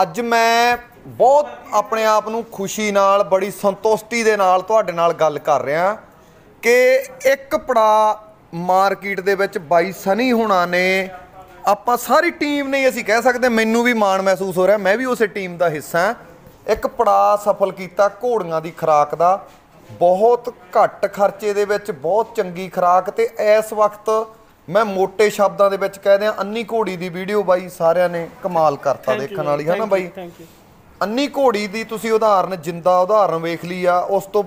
ਅੱਜ मैं बहुत अपने आप नूं खुशी नाल बड़ी संतुष्टि दे नाल तुहाडे नाल गल कर रहा कि एक पड़ा मार्केट दे विच बाई सनी होना ने आपां सारी टीम ने असीं कह सकते मैनूं भी माण महसूस हो रहा मैं भी उस टीम का हिस्सा एक पड़ा सफल किया घोड़ियां की खुराक का बहुत घट खर्चे दे विच बहुत चंगी खुराक ते इस वक्त मैं मोटे शब्दों के कह दिया अन्नी घोड़ी की वीडियो बाई सारिया ने कमाल करता देखने वाली है ना बाई अन्नी घोड़ी की तुसीं उदाहरण जिंदा उदाहरण वेख ली आ उस तो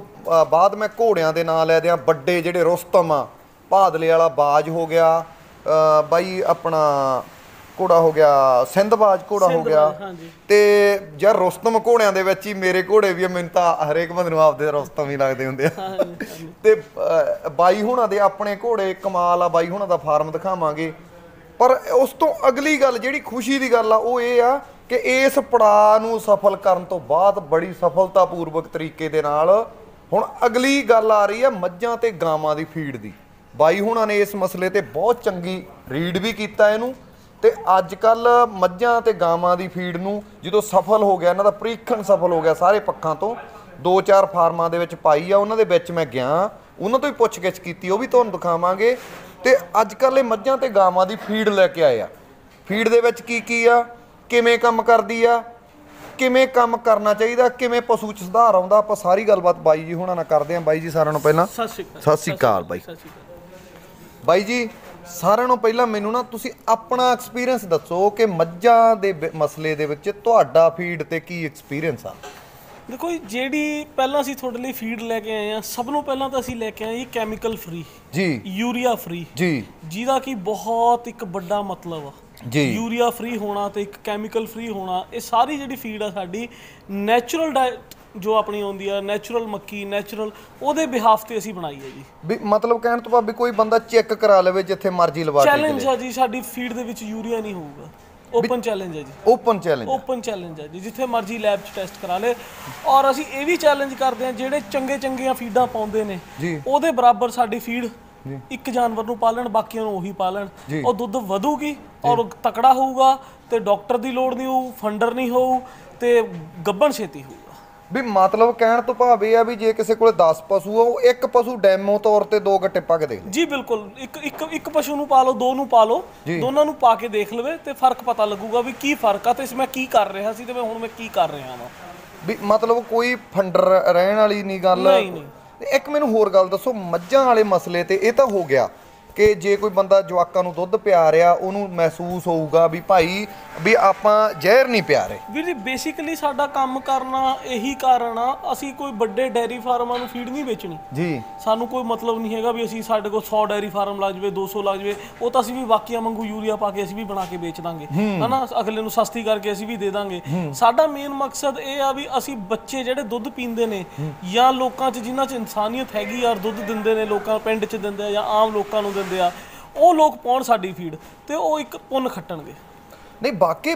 बाद मैं घोड़ियां के नाम लै दियां बड़े जिहड़े रुस्तम आ भादले वाला बाज हो गया बाई अपना घोड़ा हो गया सिंधबाज घोड़ा हो गया तो यार रुस्तम घोड़ियां दे विच ही मेरे घोड़े भी मैनूं तां हरेक बंदे नूं आपदे रुस्तम ही लगदे हुंदे आ ते बाई हुणां दे अपने घोड़े कमाल आ बाई हुणां दा फार्म दिखावांगे पर उस तो अगली गल जिहड़ी खुशी दी गल आ ओह इह आ कि इस पड़ाअ नूं सफल करन तो बाद बड़ी सफलतापूर्वक तरीके दे नाल हुण अगली गल आ रही है मज्जां ते गावां दी फीड दी बाई हुणां ने इस मसले ते बहुत चंगी रीड भी कीता इहनूं तो अजकल मझां ते गावां की फीड नूं जो सफल हो गया इन्हां दा परीक्षण सफल हो गया सारे पक्षां तो दो चार फार्मां दे विच पाई आ उन्हां दे विच मैं गया उन्हां तो ही पुछ गिछ कीती भी तुहानूं दिखावांगे तो अजकल मझां ते गावां की फीड लैके आए आ फीड दे विच की आ किवें काम करदी आ किवें काम करना चाहिए किवें पशु च सुधार आउंदा आपां सारी गलबात बाई जी हुणां नाल करदे आ बाई जी सारिआं नूं पहिलां सत श्री अकाल बाई जी सारे नूं पहला मैनूं ना तुसीं अपना एक्सपीरियंस दसो कि मझां दे मसले दे विच तुहाडा फीड ते की एक्सपीरियंस आ। देखो जी पहला असीं तुहाडे लई फीड लैके आए हैं सब नूं पहला तां असीं लैके आए कैमिकल फ्री जी यूरीआ फ्री जी जिहदा कि बहुत एक बड़ा मतलब आ जी यूरीआ फ्री होना ते एक कैमिकल फ्री होना ये सारी जिहड़ी फीड आ साडी नैचुरल डाइट जो अपनी आती है नैचुरल मक्की नैचुरल वो बिहाफ से असी बनाई है जी मतलब कहने तो भाभी कोई बंदा चेक करा ले जिथे मर्जी लवा चैलेंज है जी साडी फीड दे विच यूरिया नहीं होगा ओपन चैलेंज है जी ओपन चैलेंज है जी जिथे मर्जी लैब च टेस्ट करा ले और असी ये भी चैलेंज करते हैं जेडे चंगे चंगिया फीडा पाते हैं वो बराबर साडी फीड एक जानवर नूं पालन बाकियां नूं ओही पालन और दुध वधूगी और तकड़ा होगा तो डॉक्टर की लोड़ नहीं हो फंडर नहीं हो तो गब्बन छेती होगा भी मतलब कहने तो भाव यह है भी जे किसी को 10 पशु है वो एक पशु डैमो तौर पर 2 गट्टे पा के देख ले जी बिल्कुल एक पशु नूं पा लो 2 नूं पा लो दोनों नूं पा के देख लवे तो फर्क पता लगूगा भी की फर्क आ तो इसमें की कर रहा सी ते मैं हुण मैं की कर रहा वा भी मतलब कोई फंडर रहने वाली नहीं गल नहीं एक मैनूं होर गल दसो मझां वाले मसले ते इह तां हो गया कि जे कोई बंदा जवाकां नूं दुध पिया रहा उहनूं महसूस होऊगा भी भाई भी आपां जहर नहीं पिया रहे वीर जी बेसिकली साडा काम करना यही कारण आ असीं कोई बड़े डेयरी फार्मां नूं फीड नहीं बेचनी जी सानूं कोई मतलब नहीं हैगा भी असीं साडे कोल 100 डेयरी फार्म ला जावे 200 ला जावे वो तां असीं भी बाकियां वांगू यूरिया पा के असीं भी बना के बेच दांगे है ना अगले नूं सस्ती करके असीं भी दे दांगे साडा मेन मकसद इह आ भी असीं बच्चे जिहड़े दुध पींदे ने जां लोकां च जिन्हां च इंसानियत हैगी यार दुध दिंदे ने लोकां पिंड च दिंदे आ जां आम लोकां नूं ਜਦੋਂ ਆਪਾਂ ਦੁੱਧ ਕਈ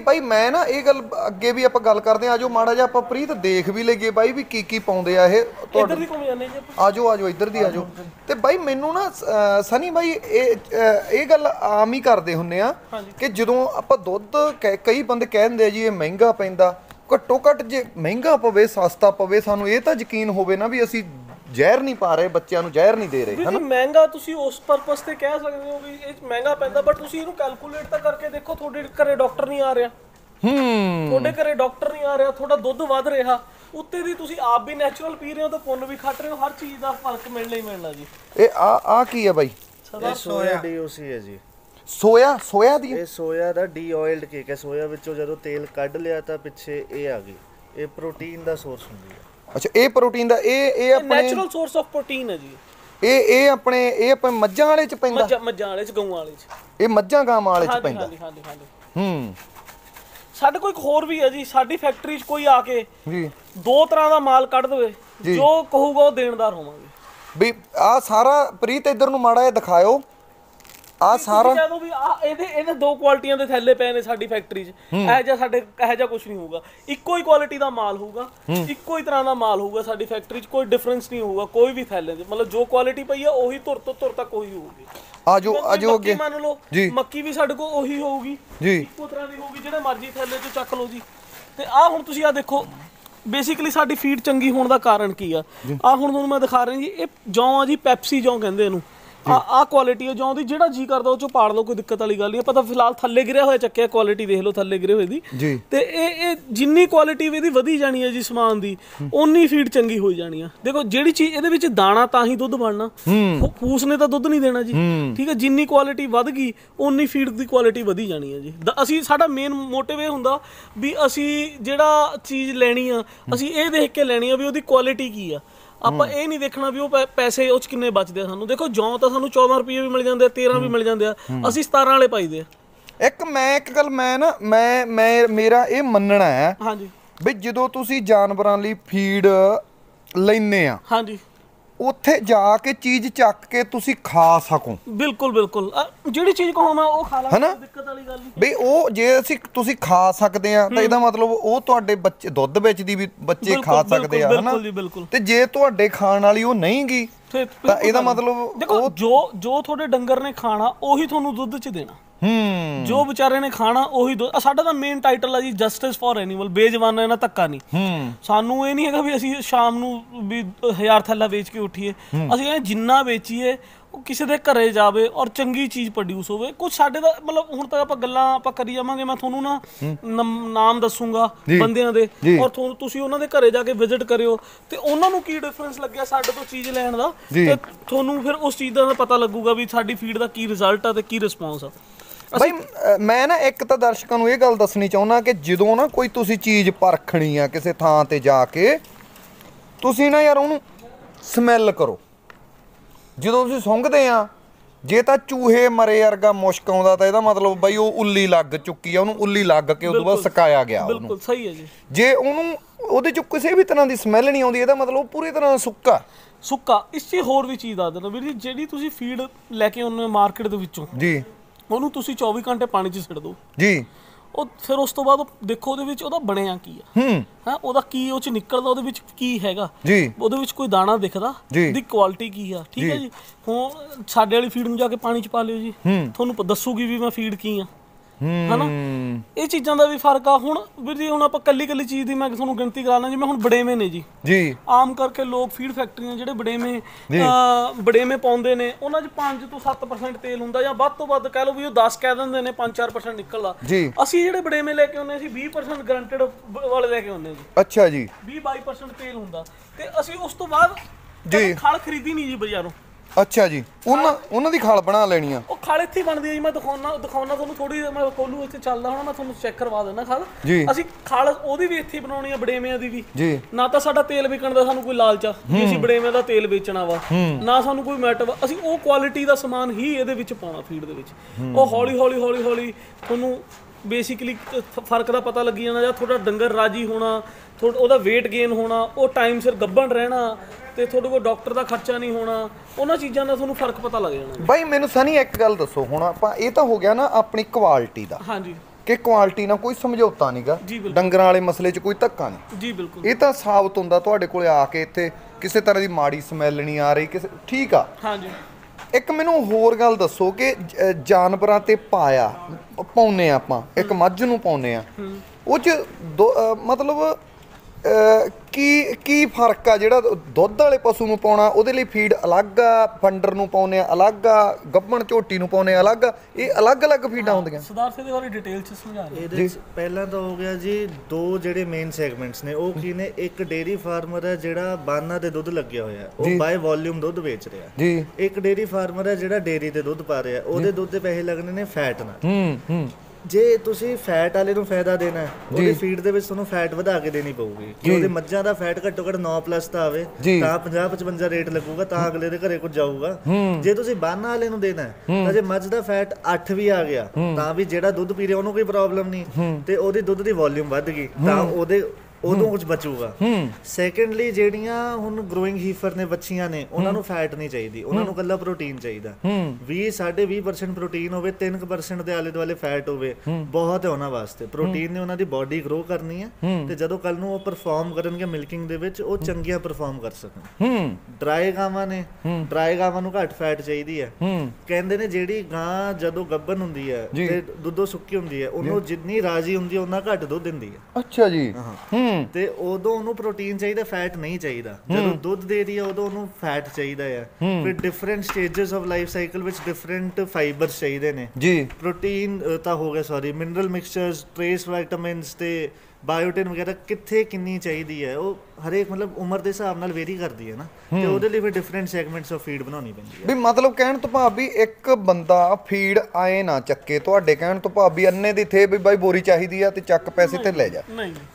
ਬੰਦੇ ਕਹਿੰਦੇ ਜੀ ਇਹ ਮਹਿੰਗਾ ਪੈਂਦਾ ਘੱਟੋ ਘੱਟ ਜੇ ਮਹਿੰਗਾ ਪਵੇ ਸਸਤਾ ਪਵੇ ਸਾਨੂੰ ਇਹ ਤਾਂ ਯਕੀਨ ਹੋਵੇ ਨਾ ਵੀ ਅਸੀਂ ਜ਼ਹਿਰ ਨਹੀਂ ਪਾ ਰਹੇ ਬੱਚਿਆਂ ਨੂੰ ਜ਼ਹਿਰ ਨਹੀਂ ਦੇ ਰਹੇ ਹਨਾ ਮਹਿੰਗਾ ਤੁਸੀਂ ਉਸ ਪਰਪਸ ਤੇ ਕਹਿ ਸਕਦੇ ਹੋ ਵੀ ਇਹ ਮਹਿੰਗਾ ਪੈਂਦਾ ਬਟ ਤੁਸੀਂ ਇਹਨੂੰ ਕੈਲਕੂਲੇਟ ਤਾਂ ਕਰਕੇ ਦੇਖੋ ਤੁਹਾਡੇ ਘਰੇ ਡਾਕਟਰ ਨਹੀਂ ਆ ਰਿਹਾ ਤੁਹਾਡੇ ਘਰੇ ਡਾਕਟਰ ਨਹੀਂ ਆ ਰਿਹਾ ਤੁਹਾਡਾ ਦੁੱਧ ਵੱਧ ਰਿਹਾ ਉੱਤੇ ਦੀ ਤੁਸੀਂ ਆਪ ਵੀ ਨੈਚੁਰਲ ਪੀ ਰਹੇ ਹੋ ਤਾਂ ਪੁੰਨ ਵੀ ਖੱਟ ਰਹੇ ਹੋ ਹਰ ਚੀਜ਼ ਦਾ ਫਰਕ ਮਿਲਣਾ ਹੀ ਮਿਲਣਾ ਜੀ ਇਹ ਆ ਕੀ ਹੈ ਬਾਈ ਇਹ ਸੋਇਆ ਡੀਓਸੀ ਹੈ ਜੀ ਸੋਇਆ ਦੀ ਇਹ ਸੋਇਆ ਦਾ ਡੀ ਆਇਲਡ ਕੇਕ ਹੈ ਸੋਇਆ ਵਿੱਚੋਂ ਜਦੋਂ ਤੇਲ ਕੱਢ ਲਿਆ ਤਾਂ ਪਿੱਛੇ ਇਹ ਆ ਗਈ ਇਹ ਪ੍ਰੋਟੀਨ ਦਾ ਸੋਰਸ ਹੁੰਦੀ ਹੈ अच्छा ये प्रोटीन दा ये अपने नेचुरल सोर्स ऑफ प्रोटीन है जी ये अपने मज्जां वाले च पैंदा मज्जां वाले च गौआं वाले च ये मज्जां गावां वाले च पैंदा साडे कोई होर भी है जी साडी फैक्ट्री च कोई आके जी दो तरह दा माल कढ देवे जो कहूगा वो देनदार होवांगे भी आ सारा प्रीत इधर नू माड़ा जिहा दिखाओ ਆ ਸਾਰਾ ਜਦੋਂ ਵੀ ਇਹਦੇ ਦੋ ਕੁਆਲਿਟੀਆਂ ਦੇ ਥੈਲੇ ਪਏ ਨੇ ਸਾਡੀ ਫੈਕਟਰੀ 'ਚ ਇਹ ਜਾਂ ਸਾਡੇ ਇਹ ਜਾਂ ਕੁਝ ਨਹੀਂ ਹੋਊਗਾ ਇੱਕੋ ਹੀ ਕੁਆਲਿਟੀ ਦਾ ਮਾਲ ਹੋਊਗਾ ਇੱਕੋ ਹੀ ਤਰ੍ਹਾਂ ਦਾ ਮਾਲ ਹੋਊਗਾ ਸਾਡੀ ਫੈਕਟਰੀ 'ਚ ਕੋਈ ਡਿਫਰੈਂਸ ਨਹੀਂ ਹੋਊਗਾ ਕੋਈ ਵੀ ਥੈਲੇ 'ਚ ਮਤਲਬ ਜੋ ਕੁਆਲਿਟੀ ਪਈ ਆ ਉਹੀ ਧੁਰ ਤੋਂ ਧੁਰ ਤੱਕ ਉਹੀ ਹੋਊਗੀ ਆਜੋ ਆਜੋ ਅੱਗੇ ਮੰਨ ਲਓ ਮੱਕੀ ਵੀ ਸਾਡੇ ਕੋਲ ਉਹੀ ਹੋਊਗੀ ਜੀ ਇੱਕੋ ਤਰ੍ਹਾਂ ਦੀ ਹੋਊਗੀ ਜਿਹੜਾ ਮਰਜ਼ੀ ਥੈਲੇ 'ਚ ਚੱਕ ਲਓ ਜੀ ਤੇ ਆ ਹੁਣ ਤੁਸੀਂ ਆ ਦੇਖੋ बेसिकली साडी फीड चंगी होने का कारण की आ हुण तुहानूं मैं दिखा रहा जी ये जौ आ जी पैप्सी जौ कहंदे इनू आ क्वालिटी है जौ दी जिहड़ा जी करदा उह चों पाड़ लो कोई दिक्कत वाली गल नहीं पता फिलहाल थल्ले गिरिया होया चक्किया क्वालिटी देख लो थल्ले गिरे होए दी ते ए जिन्नी क्वालिटी इहदी वधी जानी है जी समान दी ओनी फीड चंगी होई जानी है। देखो जिहड़ी चीज इहदे विच दाना तां ही दुध बनना फूस ने तां दुध नहीं देना जी ठीक है जिन्नी क्वालिटी वध गई ओनी फीड दी क्वालिटी वधी जानी है जी। असीं साडा मेन मोटिव ये हुंदा भी असीं जिहड़ा चीज लैणी आ असीं ये देख के लैणी आ भी ओहदी क्वालिटी की आ ਆਪਾਂ ਇਹ ਨਹੀਂ ਦੇਖਣਾ ਵੀ ਉਹ ਪੈਸੇ ਉਹ ਚ ਕਿੰਨੇ ਬਚਦੇ ਆ ਸਾਨੂੰ। ਦੇਖੋ ਜੌਂ ਤਾਂ ਸਾਨੂੰ 14 ਰੁਪਏ ਵੀ ਮਿਲ ਜਾਂਦੇ ਆ 13 ਵੀ ਮਿਲ ਜਾਂਦੇ ਆ ਅਸੀਂ 17 ਵਾਲੇ ਪਾਈਦੇ ਆ। ਇੱਕ ਗੱਲ ਮੈਂ ਮੇਰਾ ਇਹ ਮੰਨਣਾ ਹੈ ਹਾਂਜੀ ਵੀ ਜਦੋਂ ਤੁਸੀਂ ਜਾਨਵਰਾਂ ਲਈ ਫੀਡ ਲੈਨੇ ਆ ਹਾਂਜੀ ਉੱਥੇ ਜਾ ਕੇ ਚੀਜ਼ ਚੱਕ ਕੇ ਤੁਸੀਂ ਖਾ ਸਕੋ। ਬਿਲਕੁਲ ਬਿਲਕੁਲ ਜਿਹੜੀ ਚੀਜ਼ ਕਹੋਂ ਮੈਂ ਉਹ ਖਾ ਲਾਂ ਕੋਈ ਦਿੱਕਤ ਵਾਲੀ ਗੱਲ ਨਹੀਂ ਬਈ ਉਹ ਜੇ ਅਸੀਂ ਤੁਸੀਂ ਖਾ ਸਕਦੇ ਆ ਤਾਂ ਇਹਦਾ ਮਤਲਬ ਉਹ ਤੁਹਾਡੇ ਬੱਚੇ ਦੁੱਧ ਵਿੱਚ ਦੀ ਵੀ ਬੱਚੇ ਖਾ ਸਕਦੇ ਆ ਹਨਾ ਤੇ ਜੇ ਤੁਹਾਡੇ ਖਾਣ ਵਾਲੀ ਉਹ ਨਹੀਂ ਗਈ ਤਾਂ ਇਹਦਾ ਮਤਲਬ ਦੇਖੋ ਜੋ ਜੋ ਤੁਹਾਡੇ ਡੰਗਰ ਨੇ ਖਾਣਾ ਉਹੀ ਤੁਹਾਨੂੰ ਦੁੱਧ ਚ ਦੇਣਾ जो बेचारे ने खाना ओही दो। साडा दा मेन टाइटल है जी जस्टिस फॉर एनिमल बेजवान ना धक्का नहीं। सानू ये नहीं है भी असी शाम नू भी 1000 थैला बेच के उठिए असी जिन्ना बेचीए किसी के घरे जाए और चंगी चीज़ प्रोड्यूस हो कुछ साढ़े का मतलब हूँ तक आप गल्लां करी जावांगे मैं थोनू ना नाम दसूंगा बंदियां दे और तुसीं उन्हां दे घरे जाके विजिट करियो तो उन्हां नूं की डिफरेंस लग्गिया साढ़े तो चीज़ लैण दा ते थोनू फिर उस चीज़ दा पता लगूगा भी साडी फीड दा की रिजल्ट आ ते की रिस्पॉन्स आ। भाई मैं ना एक तो दर्शकों को यह गल दसनी चाहना कि जो ना कोई तुसी चीज़ परखनी आ किसी थान ते जाके तुसी ना यार उन्होंने स्मैल करो जो तुसी सूंघते आ जे तो चूहे मरे वर्गा मुश्क आउंदा तां इहदा मतलब बई वो उल्ली लग चुकी है उन्होंने उल्ली लग के उस बाद सकाया गया। बिल्कुल सही है जी। जे उन्होंने वो किसी भी तरह की स्मैल नहीं आती इहदा मतलब पूरी तरह सुक्का सुक्का। इस होर भी चीज़ दस देना वीर जी जी तुसी फीड लैके आउंदे मार्केट दे विचों जी ਉਹਨੂੰ ਤੁਸੀਂ 24 ਘੰਟੇ ਪਾਣੀ 'ਚ ਛੱਡ ਦਿਓ ਜੀ ਉਹ ਫਿਰ ਉਸ ਤੋਂ ਬਾਅਦ ਦੇਖੋ ਉਹਦੇ ਵਿੱਚ ਉਹਦਾ ਬਣਿਆ ਕੀ ਆ ਹਾਂ ਉਹਦਾ ਕੀ ਉਹ 'ਚ ਨਿਕਲਦਾ ਉਹਦੇ ਵਿੱਚ ਕੀ ਹੈਗਾ ਜੀ ਉਹਦੇ ਵਿੱਚ ਕੋਈ ਦਾਣਾ ਦਿਖਦਾ ਉਹਦੀ ਕੁਆਲਿਟੀ ਕੀ ਆ ਠੀਕ ਹੈ ਜੀ। ਹੁਣ ਸਾਡੇ ਵਾਲੀ ਫੀਡ ਨੂੰ ਜਾ ਕੇ ਪਾਣੀ 'ਚ ਪਾ ਲਿਓ ਜੀ ਤੁਹਾਨੂੰ ਦੱਸੂਗੀ ਵੀ ਮੈਂ ਫੀਡ ਕੀ ਆ है ना। ये चीज़ों का भी फर्क आ हूँ वीर जी। हूँ आप कली चीज़ की मैं थोड़ा गिनती करा ला जी। मैं हूँ बड़ेमे ने जी जी आम करके लोग फीड फैक्ट्रियां जो बड़ेमे पाते हैं उन्होंने 5 से 7% तेल होंगे या वध तो वध कह लो भी 10 कह देंगे ने 5-4% निकलता। असी जो बड़ेमे लैके आने 20% गरंटेड वाले लैके आने जी। अच्छा जी 20-22% तेल होंगे तो असी उस तो बाद खाल खरीदी नहीं जी बाजारों। अच्छा जी उन्हां दी खाल बना लेनी है वो खाल इत्थे बनदी है जी। मैं दिखाउणा तुहानूं थोड़ी मैं कोलू इत्थे चलदा होणा मैं तुहानूं चेक करवा देना खाल असीं खाल ओहदी वी इत्थे बनाउणी है बड़ेवें दी वी जी। ना तां साडा तेल विकण दा सानूं कोई लालच आ असीं बड़ेवें दा तेल बेचना वा ना सानूं कोई मैटर वा असीं ओह क्वालिटी दा समान ही इहदे विच पाउणा फीड दे विच। ओह हौली हौली हौली हौली तुहानूं बेसिकली फर्क का पता लगी जाना या थोड़ा डंगर राजी होना थोड़ा ओहदा वेट गेन होना ओह टाइम सिर गब्बण रहना ਤੇ ਤੁਹਾਡੇ ਕੋਲ ਡਾਕਟਰ ਦਾ ਖਰਚਾ ਨਹੀਂ ਹੋਣਾ ਉਹਨਾਂ ਚੀਜ਼ਾਂ ਦਾ ਤੁਹਾਨੂੰ ਫਰਕ ਪਤਾ ਲੱਗ ਜਾਣਾ। ਬਾਈ ਮੈਨੂੰ ਸਨੀ ਇੱਕ ਗੱਲ ਦੱਸੋ ਹੁਣ ਆਪਾਂ ਇਹ ਤਾਂ ਹੋ ਗਿਆ ਨਾ ਆਪਣੀ ਕੁਆਲਿਟੀ ਦਾ ਹਾਂਜੀ ਕਿ ਕੁਆਲਿਟੀ ਨਾਲ ਕੋਈ ਸਮਝੌਤਾ ਨਹੀਂਗਾ ਡੰਗਰਾਂ ਵਾਲੇ ਮਸਲੇ 'ਚ ਕੋਈ ਧੱਕਾ ਨਹੀਂ ਜੀ। ਬਿਲਕੁਲ ਇਹ ਤਾਂ ਸਾਬਤ ਹੁੰਦਾ ਤੁਹਾਡੇ ਕੋਲ ਆ ਕੇ ਇੱਥੇ ਕਿਸੇ ਤਰ੍ਹਾਂ ਦੀ ਮਾੜੀ ਸਮੈਲ ਨਹੀਂ ਆ ਰਹੀ ਕਿਸੇ ਠੀਕ ਆ ਹਾਂਜੀ। ਇੱਕ ਮੈਨੂੰ ਹੋਰ ਗੱਲ ਦੱਸੋ ਕਿ ਜਾਨਵਰਾਂ 'ਤੇ ਪਾਉਂਦੇ ਹਾਂ ਆਪਾਂ ਇੱਕ ਮੱਝ ਨੂੰ ਪਾਉਂਦੇ ਹਾਂ ਉਹ 'ਚ ਮਤਲਬ ਕੀ ਫਰਕ ਆ ਜਿਹੜਾ ਦੁੱਧ ਵਾਲੇ ਪਸ਼ੂ ਨੂੰ ਪਾਉਣਾ ਉਹਦੇ ਲਈ ਫੀਡ ਅਲੱਗ ਆ ਫੰਡਰ ਨੂੰ ਪਾਉਣੇ ਅਲੱਗ ਆ ਗੱਭਣ ਝੋਟੀ ਨੂੰ ਪਾਉਣੇ ਅਲੱਗ ਇਹ ਅਲੱਗ-ਅਲੱਗ ਫੀਡਾਂ ਹੁੰਦੀਆਂ। ਸਰਦਾਰ ਸਿੰਘ ਦੇ ਬਾਰੇ ਡਿਟੇਲ ਚ ਸਮਝਾ ਰਹੇ ਇਹਦੇ ਵਿੱਚ ਪਹਿਲਾਂ ਤਾਂ ਹੋ ਗਿਆ ਜੀ ਦੋ ਜਿਹੜੇ ਮੇਨ ਸੈਗਮੈਂਟਸ ਨੇ ਉਹ ਕੀ ਨੇ ਇੱਕ ਡੇਰੀ ਫਾਰਮਰ ਹੈ ਜਿਹੜਾ ਬਾਨਾਂ ਤੇ ਦੁੱਧ ਲੱਗਿਆ ਹੋਇਆ ਉਹ ਬਾਏ ਵੋਲਿਊਮ ਦੁੱਧ ਵੇਚ ਰਿਹਾ ਜੀ। ਇੱਕ ਡੇਰੀ ਫਾਰਮਰ ਹੈ ਜਿਹੜਾ ਡੇਰੀ ਤੇ ਦੁੱਧ ਪਾ ਰਿਹਾ ਉਹਦੇ ਦੁੱਧ ਤੇ ਪੈਸੇ ਲੱਗਣੇ ਨੇ ਫੈਟ ਨਾਲ ਜੇ ਤੁਸੀਂ ਫੈਟ ਵਾਲੇ ਨੂੰ ਫਾਇਦਾ ਦੇਣਾ ਉਹਦੀ ਫੀਡ ਦੇ ਵਿੱਚ ਤੁਹਾਨੂੰ ਫੈਟ ਵਧਾ ਕੇ ਦੇਣੀ ਪਊਗੀ ਕਿ ਉਹਦੇ ਮੱਝਾਂ ਦਾ ਫੈਟ ਘੱਟੋ ਘੱਟ 9+ ਤਾਂ ਆਵੇ ਤਾਂ 50-55 ਰੇਟ ਲੱਗੂਗਾ ਤਾਂ ਅਗਲੇ ਦੇ ਘਰੇ ਕੁਝ ਜਾਊਗਾ। ਜੇ ਤੁਸੀਂ ਬਾਨਾ ਵਾਲੇ ਨੂੰ ਦੇਣਾ ਤਾਂ ਜੇ ਮੱਝ ਦਾ ਫੈਟ 8 ਵੀ ਆ ਗਿਆ ਤਾਂ ਵੀ ਜਿਹੜਾ ਦੁੱਧ ਪੀ ਰਿਹਾ ਉਹਨੂੰ ਕੋਈ ਪ੍ਰੋਬਲਮ ਨਹੀਂ ਤੇ ਉਹਦੀ ਦੁੱਧ ਦੀ ਵੋਲਿਊਮ ਵੱਧ ਗਈ ਤਾਂ ਉਹਦੇ ਉਦੋਂ ਕੁਝ ਬਚੂਗਾ। ਸੈਕੰਡਲੀ ਜਿਹੜੀਆਂ ਹੁਣ ਗਰੋਇੰਗ ਹੀਫਰ ਨੇ ਬੱਚੀਆਂ ਨੇ ਉਹਨਾਂ ਨੂੰ ਫੈਟ ਨਹੀਂ ਚਾਹੀਦੀ, ਉਹਨਾਂ ਨੂੰ ਕੱਲਾ ਪ੍ਰੋਟੀਨ ਚਾਹੀਦਾ। 20-20% ਪ੍ਰੋਟੀਨ ਹੋਵੇ, 3% ਦੇ ਆਲੇ ਦੁਆਲੇ ਫੈਟ ਹੋਵੇ, ਬਹੁਤ ਹੈ ਉਹਨਾਂ ਵਾਸਤੇ। ਪ੍ਰੋਟੀਨ ਨੇ ਉਹਨਾਂ ਦੀ ਬਾਡੀ ਗਰੋ ਕਰਨੀ ਹੈ ਤੇ ਜਦੋਂ ਕੱਲ ਨੂੰ ਉਹ ਪਰਫਾਰਮ ਕਰਨਗੇ ਮਿਲਕਿੰਗ ਦੇ ਵਿੱਚ ਉਹ ਚੰਗੀਆਂ ਪਰਫਾਰਮ ਕਰ ਸਕਣ। ਡਰਾਈ ਗਾਵਾਂ ਨੇ, ਡਰਾਈ ਗਾਵਾਂ ਨੂੰ ਘੱਟ ਫੈਟ ਚਾਹੀਦੀ ਹੈ। ਕਹਿੰਦੇ ਨੇ ਜਿਹੜੀ ਗਾਂ ਜਦੋਂ ਗੱਭਨ ਹੁੰਦੀ ਹੈ ਤੇ ਦੁੱਧੋਂ ਸੁੱਕੀ ਹੁੰਦੀ ਹੈ ਉਹਨੂੰ ਜਿੰਨੀ ਰਾਜੀ ਹੁੰਦੀ ਹੈ ਉਹਨਾਂ ਘੱਟ ਦੁੱਧ ਦਿੰਦੀ ਹੈ। ਅੱਛਾ ਜੀ। ਤੇ ਉਦੋਂ ਉਹਨੂੰ ਪ੍ਰੋਟੀਨ ਚਾਹੀਦਾ, ਫੈਟ ਨਹੀਂ ਚਾਹੀਦਾ। ਜਦੋਂ ਦੁੱਧ ਦੇ ਰਹੀ ਹੈ ਉਦੋਂ ਉਹਨੂੰ ਫੈਟ ਚਾਹੀਦਾ ਹੈ। ਫਿਰ different stages of life cycle ਵਿੱਚ ਡਿਫਰੈਂਟ ਫਾਈਬਰਸ ਚਾਹੀਦੇ ਨੇ ਜੀ। ਪ੍ਰੋਟੀਨ ਤਾਂ ਹੋ ਗਿਆ, sorry mineral mixtures, trace vitamins ਤੇ ਬਾਇਓਟਿਨ ਵਗੈਰਾ ਕਿੱਥੇ ਕਿੰਨੀ ਚਾਹੀਦੀ ਹੈ ਉਹ ਹਰੇਕ ਮਤਲਬ ਉਮਰ ਦੇ ਹਿਸਾਬ ਨਾਲ ਵੇਰੀ ਕਰਦੀ ਹੈ ਨਾ, ਤੇ ਉਹਦੇ ਲਈ ਫਿਰ ਡਿਫਰੈਂਟ ਸੈਗਮੈਂਟਸ ਆਫ ਫੀਡ ਬਣਾਉਣੀ ਪੈਂਦੀ ਹੈ। ਵੀ ਮਤਲਬ ਕਹਿਣ ਤੋਂ ਭਾਵ ਵੀ ਇੱਕ ਬੰਦਾ ਫੀਡ ਆਏ ਨਾ ਚੱਕੇ, ਤੁਹਾਡੇ ਕਹਿਣ ਤੋਂ ਭਾਵ ਵੀ ਅੰਨੇ ਦੀ ਥੇ ਵੀ ਬਾਈ ਬੋਰੀ ਚਾਹੀਦੀ ਆ ਤੇ ਚੱਕ ਪੈਸੇ ਤੇ ਲੈ ਜਾ,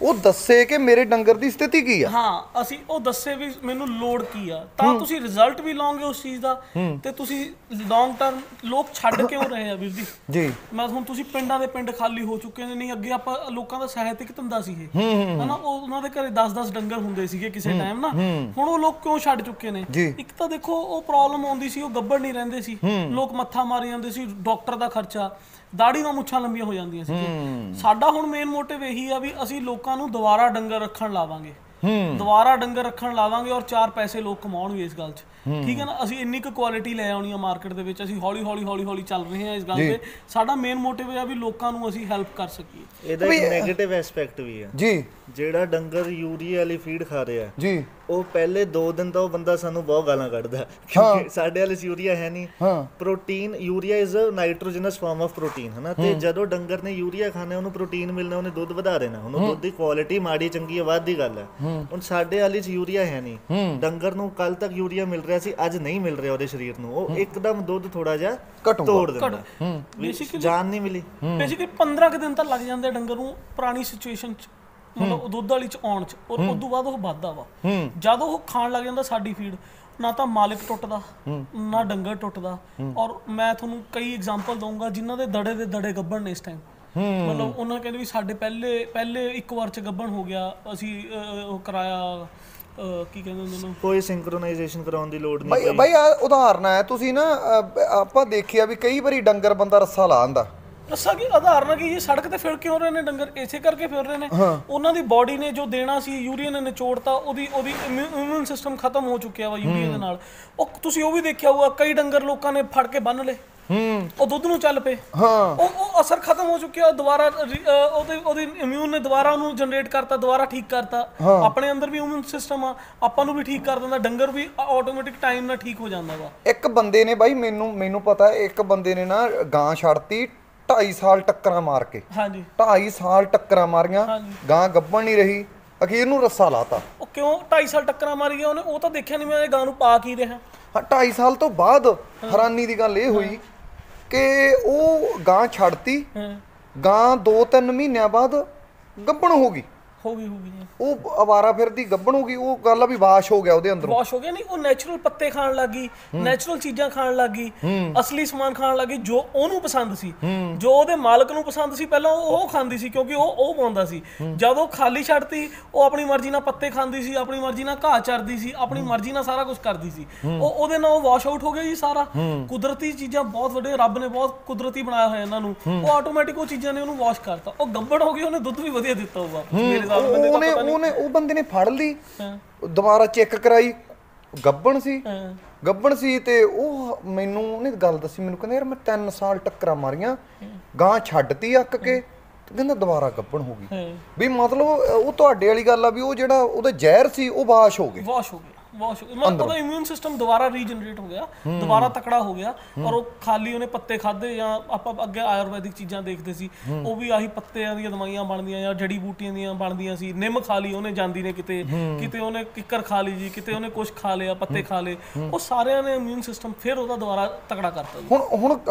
ਉਹ ਦੱਸੇ ਕਿ ਮੇਰੇ ਡੰਗਰ ਦੀ ਸਥਿਤੀ ਕੀ ਆ। ਹਾਂ, ਅਸੀਂ ਉਹ ਦੱਸੇ ਵੀ ਮੈਨੂੰ ਲੋੜ ਕੀ ਆ, ਤਾਂ ਤੁਸੀਂ ਰਿਜ਼ਲਟ ਵੀ ਲਓਗੇ ਉਸ ਚੀਜ਼ ਦਾ ਤੇ ਤੁਸੀਂ ਲੌਂਗ ਟਰਮ। ਲੋਕ ਛੱਡ ਕਿਉਂ ਰਹੇ ਆ ਵੀਰ ਜੀ? ਮੈਂ ਹੁਣ ਤੁਸੀਂ ਪਿੰਡਾਂ ਦੇ ਪਿੰਡ ਖਾਲੀ ਹੋ ਚੁੱਕੇ ਨੇ। ਨਹੀਂ ਅੱਗੇ ਆਪਾਂ ਲੋਕਾਂ ਦਾ ਸਾਹਿਤਿਕ ਧੰਦਾ ਸੀਗੇ ਹਨਾ, ਉਹਨਾਂ ਦੇ ਘਰੇ 10-10 ਡੰਗਰ ਹੁੰਦੇ ਸੀਗੇ ਕਿਸੇ ਟਾਈਮ ਨਾ। ਹੁਣ ਉਹ ਲੋਕ ਕਿਉਂ ਛੱਡ ਚੁੱਕੇ ਨੇ? ਇੱਕ ਤਾਂ ਦੇਖੋ ਉਹ ਪ੍ਰੋਬਲਮ ਆਉਂਦੀ ਸੀ, ਉਹ ਗੱਬੜ ਨਹੀਂ ਰਹਿੰਦੇ ਸੀ, ਲੋਕ ਮੱਥਾ ਮਾਰੀ ਜਾਂਦੇ ਸੀ, ਡਾਕਟਰ ਦਾ ਖਰਚਾ, ਦਾੜੀ ਨਾਲ ਮੁੱਛਾਂ ਲੰਬੀਆਂ ਹੋ ਜਾਂਦੀਆਂ ਸੀ। ਸਾਡਾ ਹੁਣ ਮੇਨ ਮੋਟਿਵ ਇਹੀ ਆ ਵੀ ਅਸੀਂ ਲੋਕਾਂ ਨੂੰ ਦੁਬਾਰਾ ਡੰਗਰ ਰੱਖਣ ਲਾਵਾਂਗੇ, ਦੁਬਾਰਾ ਡੰਗਰ ਰੱਖਣ ਲਾਵਾਂਗੇ ਔਰ ਚਾਰ ਪੈਸੇ ਲੋਕ ਕਮਾਉਣਗੇ ਇਸ ਗੱਲ 'ਚ। ਠੀਕ ਹੈ ਨਾ, ਅਸੀਂ ਇੰਨੀ ਕੁ ਕੁਆਲਿਟੀ ਲੈ ਆਉਣੀ ਆ ਮਾਰਕੀਟ ਦੇ ਵਿੱਚ। ਅਸੀਂ ਹੌਲੀ ਹੌਲੀ ਹੌਲੀ ਹੌਲੀ ਚੱਲ ਰਹੇ ਹਾਂ ਇਸ ਗੱਲ ਤੇ। ਸਾਡਾ ਮੇਨ ਮੋਟਿਵ ਹੈ ਵੀ ਲੋਕਾਂ ਨੂੰ ਅਸੀਂ ਹੈਲਪ ਕਰ ਸਕੀਏ। ਇਹਦਾ ਇੱਕ ਨੈਗੇਟਿਵ ਐਸਪੈਕਟ ਵੀ ਹੈ ਜੀ। ਜਿਹੜਾ ਡੰਗਰ ਯੂਰੀਆ ਵਾਲੀ ਫੀਡ ਖਾ ਰਿਹਾ ਜੀ, ਉਹ ਪਹਿਲੇ 2 ਦਿਨ ਤਾਂ ਉਹ ਬੰਦਾ ਸਾਨੂੰ ਬਹੁਤ ਗਾਲਾਂ ਕੱਢਦਾ ਕਿਉਂਕਿ ਸਾਡੇ ਵਾਲੇ ਯੂਰੀਆ ਹੈ ਨਹੀਂ। Protein urea is a nitrogenous form of protein ਹੈ ਨਾ, ਤੇ ਜਦੋਂ ਡੰਗਰ ਨੇ ਯੂਰੀਆ ਖਾਣਾ ਉਹਨੂੰ ਪ੍ਰੋਟੀਨ ਮਿਲਣਾ, ਉਹਨੇ ਦੁੱਧ ਵਧਾ ਦੇਣਾ। ਉਹਨੂੰ ਦੁੱਧ ਦੀ ਕੁਆਲਿਟੀ ਮਾੜੀ ਚੰਗੀ ਹੈ ਵੱਧ ਦੀ ਗੱਲ ਹੈ। ਹੁਣ ਸਾਡੇ ਵਾਲੀ 'ਚ ਯੂਰੀਆ ਹੈ ਨਹੀਂ, ਡੰਗਰ ਨੂੰ ਕੱਲ ਤੱਕ ਯੂਰੀਆ ਮਿਲ ਰਿਹਾ ਸੀ, ਅੱਜ ਨਹੀਂ ਮਿਲ ਰਿਹਾ ਉਹਦੇ ਸਰੀਰ ਨੂੰ, ਉਹ ਇੱਕਦਮ ਦੁੱਧ ਥੋੜਾ ਜਿਹਾ ਤੋੜ ਦਿੰਦਾ, ਜਾਨ ਨਹੀਂ ਮਿਲੀ। ਬੇਸਿਕਲੀ 15 ਕੁ ਦਿਨ ਤਾਂ ਲੱਗ ਜਾਂਦੇ ਡੰਗਰ ਨੂੰ ਪੁਰਾਣੀ ਸਿਚੁਏਸ਼ਨ 'ਚ ਮਤਲਬ ਦੁੱਧ ਵਾਲੀ 'ਚ ਆਉਣ 'ਚ, ਔਰ ਉਸ ਤੋਂ ਬਾਅਦ ਉਹ ਵੱਧਦਾ ਵਾ। ਜਦੋਂ ਉਹ ਖਾਣ ਲੱਗ ਜਾਂਦਾ ਸਾਡੀ ਫੀਡ, ਨਾ ਤਾਂ ਮਾਲਕ ਟੁੱਟਦਾ ਨਾ ਡੰਗਰ ਟੁੱਟਦਾ। ਔਰ ਮੈਂ ਤੁਹਾਨੂੰ ਕਈ ਐਗਜ਼ਾਮਪਲ ਦਊਂਗਾ ਜਿਨ੍ਹਾਂ ਦੇ ਦੜੇ ਦੇ ਦੜੇ ਗੱਭਣ ਨੇ ਇਸ ਟਾਈਮ। ਮਤਲਬ ਉਹਨਾਂ ਕਹਿੰਦੇ ਵੀ ਸਾਡੇ ਪਹਿਲੇ ਇੱਕ ਵਾਰ 'ਚ ਗੱਭਣ ਹੋ ਗਿਆ, ਅਸੀਂ ਉਹ ਕਰਾਇਆ ਕੀ ਕਹਿੰਦੇ ਉਹਨਾਂ ਨੂੰ, ਕੋਈ ਸਿੰਕਰੋਨਾਈਜ਼ੇਸ਼ਨ ਕਰਾਉਣ ਦੀ ਲੋੜ ਨਹੀਂ ਪਈ। ਬਾਈ ਆ ਉਦਾਹਰਨ ਹੈ, ਤੁਸੀਂ ਨਾ ਆਪਾਂ ਦੇਖਿਆ ਵੀ ਕਈ ਵਾਰੀ ਡੰਗਰ ਬੰਦਾ ਰੱਸਾ ਲਾ ਆਂਦਾ। ਦੱਸਾਂ ਕਿ ਉਦਾਹਰਨ ਕਿ ਇਹ ਸੜਕ ਤੇ ਫਿਰ ਕਿਉਂ ਰਹੇ ਨੇ ਡੰਗਰ? ਇਸੇ ਕਰਕੇ ਫਿਰ ਰਹੇ ਨੇ, ਉਹਨਾਂ ਦੀ ਬਾਡੀ ਨੇ ਜੋ ਦੇਣਾ ਸੀ ਯੂਰੀਆ ਨੇ ਨਿਚੋੜਤਾ, ਉਹਦੀ ਇਮਿਊਨ ਸਿਸਟਮ ਖਤਮ ਹੋ ਚੁੱਕਿਆ ਵਾ ਯੂਰੀਆ ਦੇ ਨਾਲ। ਉਹ ਤੁਸੀਂ ਉਹ ਵੀ ਦੇਖਿਆ ਹੋਊਗਾ ਕਈ ਡੰਗਰ ਲੋਕਾਂ ਨੇ ਫੜ ਕੇ ਬੰਨ ਲਏ, ਉਹ ਦੁੱਧ ਨੂੰ ਚੱਲ ਪਏ, ਉਹ ਅਸਰ ਖਤਮ ਹੋ ਚੁੱਕਿਆ। ਦੁਬਾਰਾ ਉਹਦੀ ਇਮਿਊਨ ਨੇ ਦੁਬਾਰਾ ਉਹਨੂੰ ਜਨਰੇਟ ਕਰਤਾ, ਦੁਬਾਰਾ ਠੀਕ ਕਰਤਾ। ਆਪਣੇ ਅੰਦਰ ਵੀ ਇਮਿਊਨ ਸਿਸਟਮ ਆ, ਆਪਾਂ ਨੂੰ ਵੀ ਠੀਕ ਕਰ ਦਿੰਦਾ, ਡੰਗਰ ਵੀ ਆਟੋਮੈਟਿਕ ਟਾਈਮ ਨਾਲ ਠੀਕ ਹੋ ਜਾਂਦਾ ਵਾ। ਇੱਕ ਬੰਦੇ ਨੇ ਬਾਈ ਮੈਨੂੰ ਪਤਾ, ਇੱਕ ਬੰਦੇ ਨੇ ਨਾ ਗਾਂ ਛੱਡਤੀ 2.5 ਸਾਲ ਟੱਕਰਾਂ ਮਾਰ ਕੇ। ਹਾਂਜੀ, 2.5 ਸਾਲ ਟੱਕਰਾਂ ਮਾਰੀਆਂ, ਗਾਂ ਗੱਭਣ ਨਹੀਂ ਰਹੀ, ਅਖੀਰ ਨੂੰ ਰੱਸਾ ਲਾਤਾ। ਉਹ ਕਿਉਂ 2.5 ਸਾਲ ਟੱਕਰਾਂ ਮਾਰੀਆਂ? ਉਹਨੇ ਉਹ ਤਾਂ ਦੇਖਿਆ ਨਹੀਂ ਮੈਂ ਗਾਂ ਨੂੰ ਪਾ ਕੀ ਰਿਹਾ। 2.5 ਸਾਲ ਤੋਂ ਬਾਅਦ ਹੈਰਾਨੀ ਦੀ ਗੱਲ ਇਹ ਹੋਈ ਕਿ ਉਹ ਗਾਂ ਛੱਡਤੀ, ਗਾਂ 2-3 ਮਹੀਨਿਆਂ ਬਾਅਦ ਗੱਭਣ ਹੋ ਗਈ। ਉਹ ਅਵਾਰਾ ਫਿਰਦੀ ਗੱਭਣ ਹੋ ਗਈ। ਉਹ ਗੱਲ ਆ ਵੀ ਵਾਸ਼ ਹੋ ਗਿਆ ਉਹਦੇ ਅੰਦਰੋਂ, ਵਾਸ਼ ਹੋ ਗਿਆ। ਨਹੀਂ, ਉਹ ਨੈਚੁਰਲ ਪੱਤੇ ਖਾਣ ਲੱਗ ਗਈ, ਨੈਚੁਰਲ ਚੀਜ਼ਾਂ ਖਾਣ ਲੱਗ ਗਈ, ਅਸਲੀ ਸਮਾਨ ਖਾਣ ਲੱਗ ਗਈ ਜੋ ਉਹਨੂੰ ਪਸੰਦ ਸੀ, ਜੋ ਉਹਦੇ ਮਾਲਕ ਨੂੰ ਪਸੰਦ ਸੀ। ਪਹਿਲਾਂ ਉਹ ਖਾਂਦੀ ਸੀ ਕਿਉਂਕਿ ਉਹ ਪਾਉਂਦਾ ਸੀ। ਜਦੋਂ ਖਾਲੀ ਛੱਡਤੀ, ਉਹ ਆਪਣੀ ਮਰਜ਼ੀ ਨਾਲ ਪੱਤੇ ਖਾਂਦੀ ਸੀ, ਆਪਣੀ ਮਰਜ਼ੀ ਨਾਲ ਘਾਹ ਚਰਦੀ ਸੀ, ਆਪਣੀ ਮਰਜ਼ੀ ਨਾਲ ਸਾਰਾ ਕੁਝ ਕਰਦੀ ਸੀ। ਉਹਦੇ ਨਾਲ ਉਹ ਵਾਸ਼ ਆਊਟ ਹੋ ਗਿਆ ਜੀ ਸਾਰਾ। ਕੁਦਰਤੀ ਚੀਜ਼ਾਂ ਬਹੁਤ ਵੱਡੇ, ਰੱਬ ਨੇ ਬਹੁਤ ਕੁਦਰਤੀ ਬਣਾਇਆ ਹੋਇਆ ਇਹਨਾਂ ਨੂੰ। ਉਹ ਆਟੋਮੈਟਿਕ ਉਹ ਚੀਜ਼ਾਂ ਨੇ ਉਹਨੂੰ ਵਾਸ਼ ਕਰਤਾ, ਉਹ ਗੱਭੜ ਹੋ ਗਈ। ਉਹਨੇ ਦੁੱਧ ਵੀ ਵਧੀਆ ਦਿੱਤਾ ਹੋਊਗਾ। ਉਹ ਬੰਦੇ ਨੇ ਫੜ ਲਈ, ਦੁਬਾਰਾ ਚੈੱਕ ਕਰਾਈ, ਗੱਭਣ ਸੀ ਤੇ ਉਹ ਮੈਨੂੰ ਉਹਨੇ ਗੱਲ ਦੱਸੀ। ਮੈਨੂੰ ਕਹਿੰਦਾ ਯਾਰ ਮੈਂ 3 ਸਾਲ ਟੱਕਰਾਂ ਮਾਰੀਆਂ, ਗਾਂ ਛੱਡਤੀ ਅੱਕ ਕੇ, ਕਹਿੰਦਾ ਦੁਬਾਰਾ ਗੱਭਣ ਹੋ ਗਈ। ਵੀ ਮਤਲਬ ਉਹ ਤੁਹਾਡੇ ਵਾਲੀ ਗੱਲ ਆ ਵੀ ਉਹ ਜਿਹੜਾ ਉਹਦਾ ਜ਼ਹਿਰ ਸੀ ਉਹ ਵਾਸ਼ ਹੋ ਗਿਆ। ਇਮਿਊਨ ਸਿਸਟਮ ਦੁਬਾਰਾ ਰੀਜਨਰੇਟ ਹੋ ਗਿਆ, ਦੁਬਾਰਾ ਤਕੜਾ ਹੋ ਗਿਆ। ਔਰ ਉਹ ਖਾਲੀ ਉਹਨੇ ਪੱਤੇ ਖਾਦੇ, ਜਾਂ ਆਪਾਂ ਅੱਗੇ ਆਯੁਰਵੈਦਿਕ ਚੀਜ਼ਾਂ ਦੇਖਦੇ ਸੀ, ਉਹ ਵੀ ਆਹੀ ਪੱਤਿਆਂ ਦੀਆਂ ਦਵਾਈਆਂ ਬਣਦੀਆਂ ਜਾਂ ਜੜੀ ਬੂਟੀਆਂ ਦੀਆਂ ਬਣਦੀਆਂ ਸੀ। ਨਿੰਮ ਖਾ ਲਈ ਉਹਨੇ ਜਾਂਦੀ ਨੇ ਕਿਤੇ ਉਹਨੇ ਕਿੱਕਰ ਖਾ ਲਈ ਜੀ, ਕਿਤੇ ਉਹਨੇ ਕੁਛ ਖਾ ਲਿਆ, ਪੱਤੇ ਖਾ ਲਏ। ਉਹ ਸਾਰਿਆਂ ਨੇ ਇਮਿਊਨ ਸਿਸਟਮ ਫਿਰ ਉਹਦਾ ਦੁਬਾਰਾ ਤਕੜਾ ਕਰਤਾ।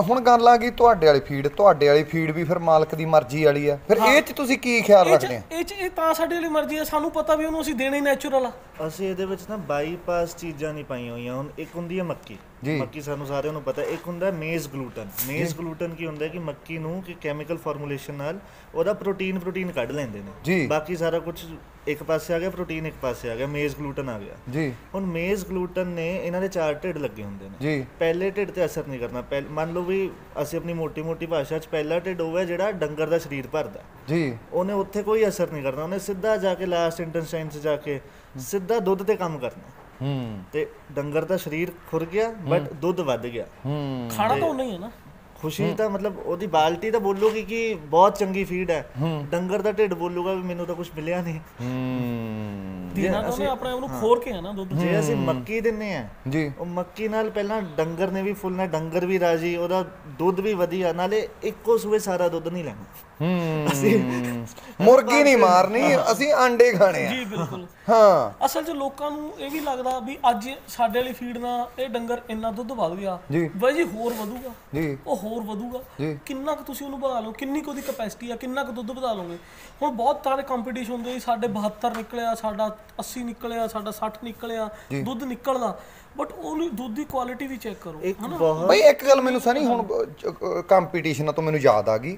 ਹੁਣ ਗੱਲ ਆ ਗਈ ਤੁਹਾਡੇ ਵਾਲੀ ਫੀਡ ਵੀ ਫਿਰ ਮਾਲਕ ਦੀ ਮਰਜ਼ੀ ਵਾਲੀ ਆ। ਫਿਰ ਇਹ 'ਚ ਤੁਸੀਂ ਕੀ ਖਿਆਲ ਰੱਖਦੇ? ਇਹ ਤਾਂ ਸਾਡੇ ਵਾਲੀ ਮਰਜ਼ੀ ਆ, ਸਾਨੂੰ ਪਤਾ ਵੀ ਉਹਨੂੰ ਅਸੀਂ ਦੇਣੇ ਨੈਚੁਰਲ ਆ। ਅਸੀਂ ਇਹਦੇ ਵਿੱਚ ਨਾ ਬਾਈਪਾਸ ਚੀਜ਼ਾਂ ਨਹੀਂ ਪਾਈਆਂ ਹੋਈਆਂ। ਹੁਣ ਇੱਕ ਹੁੰਦੀ ਹੈ ਮੱਕੀ, ਮੱਕੀ ਸਾਨੂੰ ਸਾਰਿਆਂ ਨੂੰ ਪਤਾ ਇੱਕ ਹੁੰਦਾ ਮੇਜ਼ ਗਲੂਟਨ। ਮੇਜ਼ ਗਲੂਟਨ ਕੀ ਹੁੰਦਾ ਕਿ ਮੱਕੀ ਨੂੰ ਕਿ ਕੈਮੀਕਲ ਫਾਰਮੂਲੇਸ਼ਨ ਨਾਲ ਉਹਦਾ ਪ੍ਰੋਟੀਨ ਕੱਢ ਲੈਂਦੇ ਨੇ, ਬਾਕੀ ਸਾਰਾ ਕੁਝ ਇੱਕ ਪਾਸੇ ਆ ਗਿਆ, ਪ੍ਰੋਟੀਨ ਇੱਕ ਪਾਸੇ ਆ ਗਿਆ, ਮੇਜ਼ ਗਲੂਟਨ ਆ ਗਿਆ ਜੀ। ਹੁਣ ਮੇਜ਼ ਗਲੂਟਨ ਨੇ ਇਹਨਾਂ ਦੇ ਚਾਰ ਢਿੱਡ ਲੱਗੇ ਹੁੰਦੇ ਨੇ, ਪਹਿਲੇ ਢਿੱਡ ਤੇ ਅਸਰ ਨਹੀਂ ਕਰਨਾ। ਮੰਨ ਲਓ ਵੀ ਅਸੀਂ ਆਪਣੀ ਮੋਟੀ ਭਾਸ਼ਾ 'ਚ ਪਹਿਲਾ ਢਿੱਡ ਹੋਵੇ ਜਿਹੜਾ ਡੰਗਰ ਦਾ ਸਰੀਰ ਭਰਦਾ ਜੀ, ਉਹਨੇ ਉੱਥੇ ਕੋਈ ਅਸਰ ਨਹੀਂ ਕਰਨਾ, ਉਹਨੇ ਸਿੱਧਾ ਜਾ ਕੇ ਲਾਸਟ ਇੰਟੈਸਟਾਈਨ 'ਚ ਜਾ ਕੇ ਸਿੱਧਾ ਦੁੱਧ ਤੇ ਕੰਮ ਕਰਨਾ। ਤੇ ਡੰਗਰ ਦਾ ਸਰੀਰ ਖੁਰ ਗਿਆ ਬਟ ਦੁੱਧ ਵੱਧ ਗਿਆ, ਖਾਣਾ ਤਾਂ ਨਹੀਂ ਹੈ ਨਾ। ਖੁਸ਼ੀ ਤਾਂ ਮਤਲਬ ਉਹਦੀ ਬਾਲਟੀ ਤਾਂ ਬੋਲੂਗੀ ਕਿ ਬਹੁਤ ਚੰਗੀ ਫੀਡ ਹੈ, ਡੰਗਰ ਦਾ ਢਿੱਡ ਬੋਲੂਗਾ ਵੀ ਮੈਨੂੰ ਤਾਂ ਕੁਝ ਮਿਲਿਆ ਨਹੀਂ। ਜੇ ਅਸੀਂ ਮੱਕੀ ਦਿੰਨੇ ਆ ਉਹ ਮੱਕੀ ਨਾਲ ਪਹਿਲਾਂ ਡੰਗਰ ਨੇ ਵੀ ਫੁੱਲਣਾ, ਡੰਗਰ ਵੀ ਰਾਜੀ, ਉਹਦਾ ਦੁੱਧ ਵੀ ਵਧੀਆ, ਨਾਲੇ ਇੱਕੋ ਸੂਏ ਸਾਰਾ ਦੁੱਧ ਨਹੀਂ ਲੈਣਾ, ਅਸੀਂ ਮੁਰਗੀ ਨਹੀਂ ਮਾਰਨੀ, ਅਸੀਂ ਆਂਡੇ ਖਾਣੇ ਆ ਜੀ। ਬਿਲਕੁਲ ਹਾਂ, ਅਸਲ 'ਚ ਲੋਕਾਂ ਨੂੰ ਇਹ ਵੀ ਲੱਗਦਾ ਵੀ ਅੱਜ ਸਾਡੇ ਵਾਲੀ ਫੀਡ ਨਾਲ ਇਹ ਡੰਗਰ ਇੰਨਾ ਦੁੱਧ ਵੱਧ ਗਿਆ ਬਾਈ ਜੀ, ਹੋਰ ਵਧੂਗਾ ਜੀ, ਉਹ ਹੋਰ ਵਧੂਗਾ। ਕਿੰਨਾ ਕੁ ਤੁਸੀਂ ਉਹਨੂੰ ਵਧਾ ਲਓ, ਕਿੰਨੀ ਕੁ ਉਹਦੀ ਕਪੈਸਿਟੀ ਆ, ਕਿੰਨਾ ਕੁ ਦੁੱਧ ਵਧਾ ਲਓਗੇ। ਹੁਣ ਬਹੁਤ ਸਾਰੇ ਕੰਪੀਟੀਸ਼ਨ ਹੁੰਦੇ ਜੀ, ਸਾਡੇ 72 ਨਿਕਲਿਆ, ਸਾਡਾ 80 ਨਿਕਲਿਆ, ਸਾਡਾ 60 ਨਿਕਲਿਆ, ਦੁੱਧ ਨਿਕਲਦਾ ਬਟ ਉਹਨੂੰ ਦੁੱਧ ਦੀ ਕੁਆਲਿਟੀ ਵੀ ਚੈੱਕ ਕਰੋ। ਬਈ ਇੱਕ ਗੱਲ ਮੈਨੂੰ ਸਨੀ ਹੁਣ ਕੰਪੀਟੀਸ਼ਨਾਂ ਤੋਂ ਮੈਨੂੰ ਯਾਦ ਆ ਗਈ,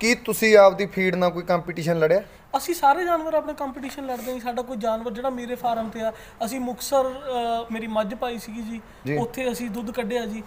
ਕੀ ਤੁਸੀਂ ਆਪਦੀ ਫੀਡ ਨਾਲ ਕੋਈ ਕੰਪੀਟੀਸ਼ਨ ਲੜਿਆ? ਅਸੀਂ ਸਾਰੇ ਜਾਨਵਰ ਆਪਣੇ ਕੰਪੀਟੀਸ਼ਨ ਲੜਦੇ ਹਾਂ। ਸਾਡਾ ਕੋਈ ਜਾਨਵਰ ਜਿਹੜਾ ਮੇਰੇ ਫਾਰਮ ਤੇ ਆ, ਅਸੀਂ ਮੁਕਤਸਰ ਮੇਰੀ ਮੱਝ ਪਾਈ ਸੀਗੀ ਜੀ, ਉੱਥੇ ਅਸੀਂ ਦੁੱਧ ਕੱਢਿਆ ਜੀ।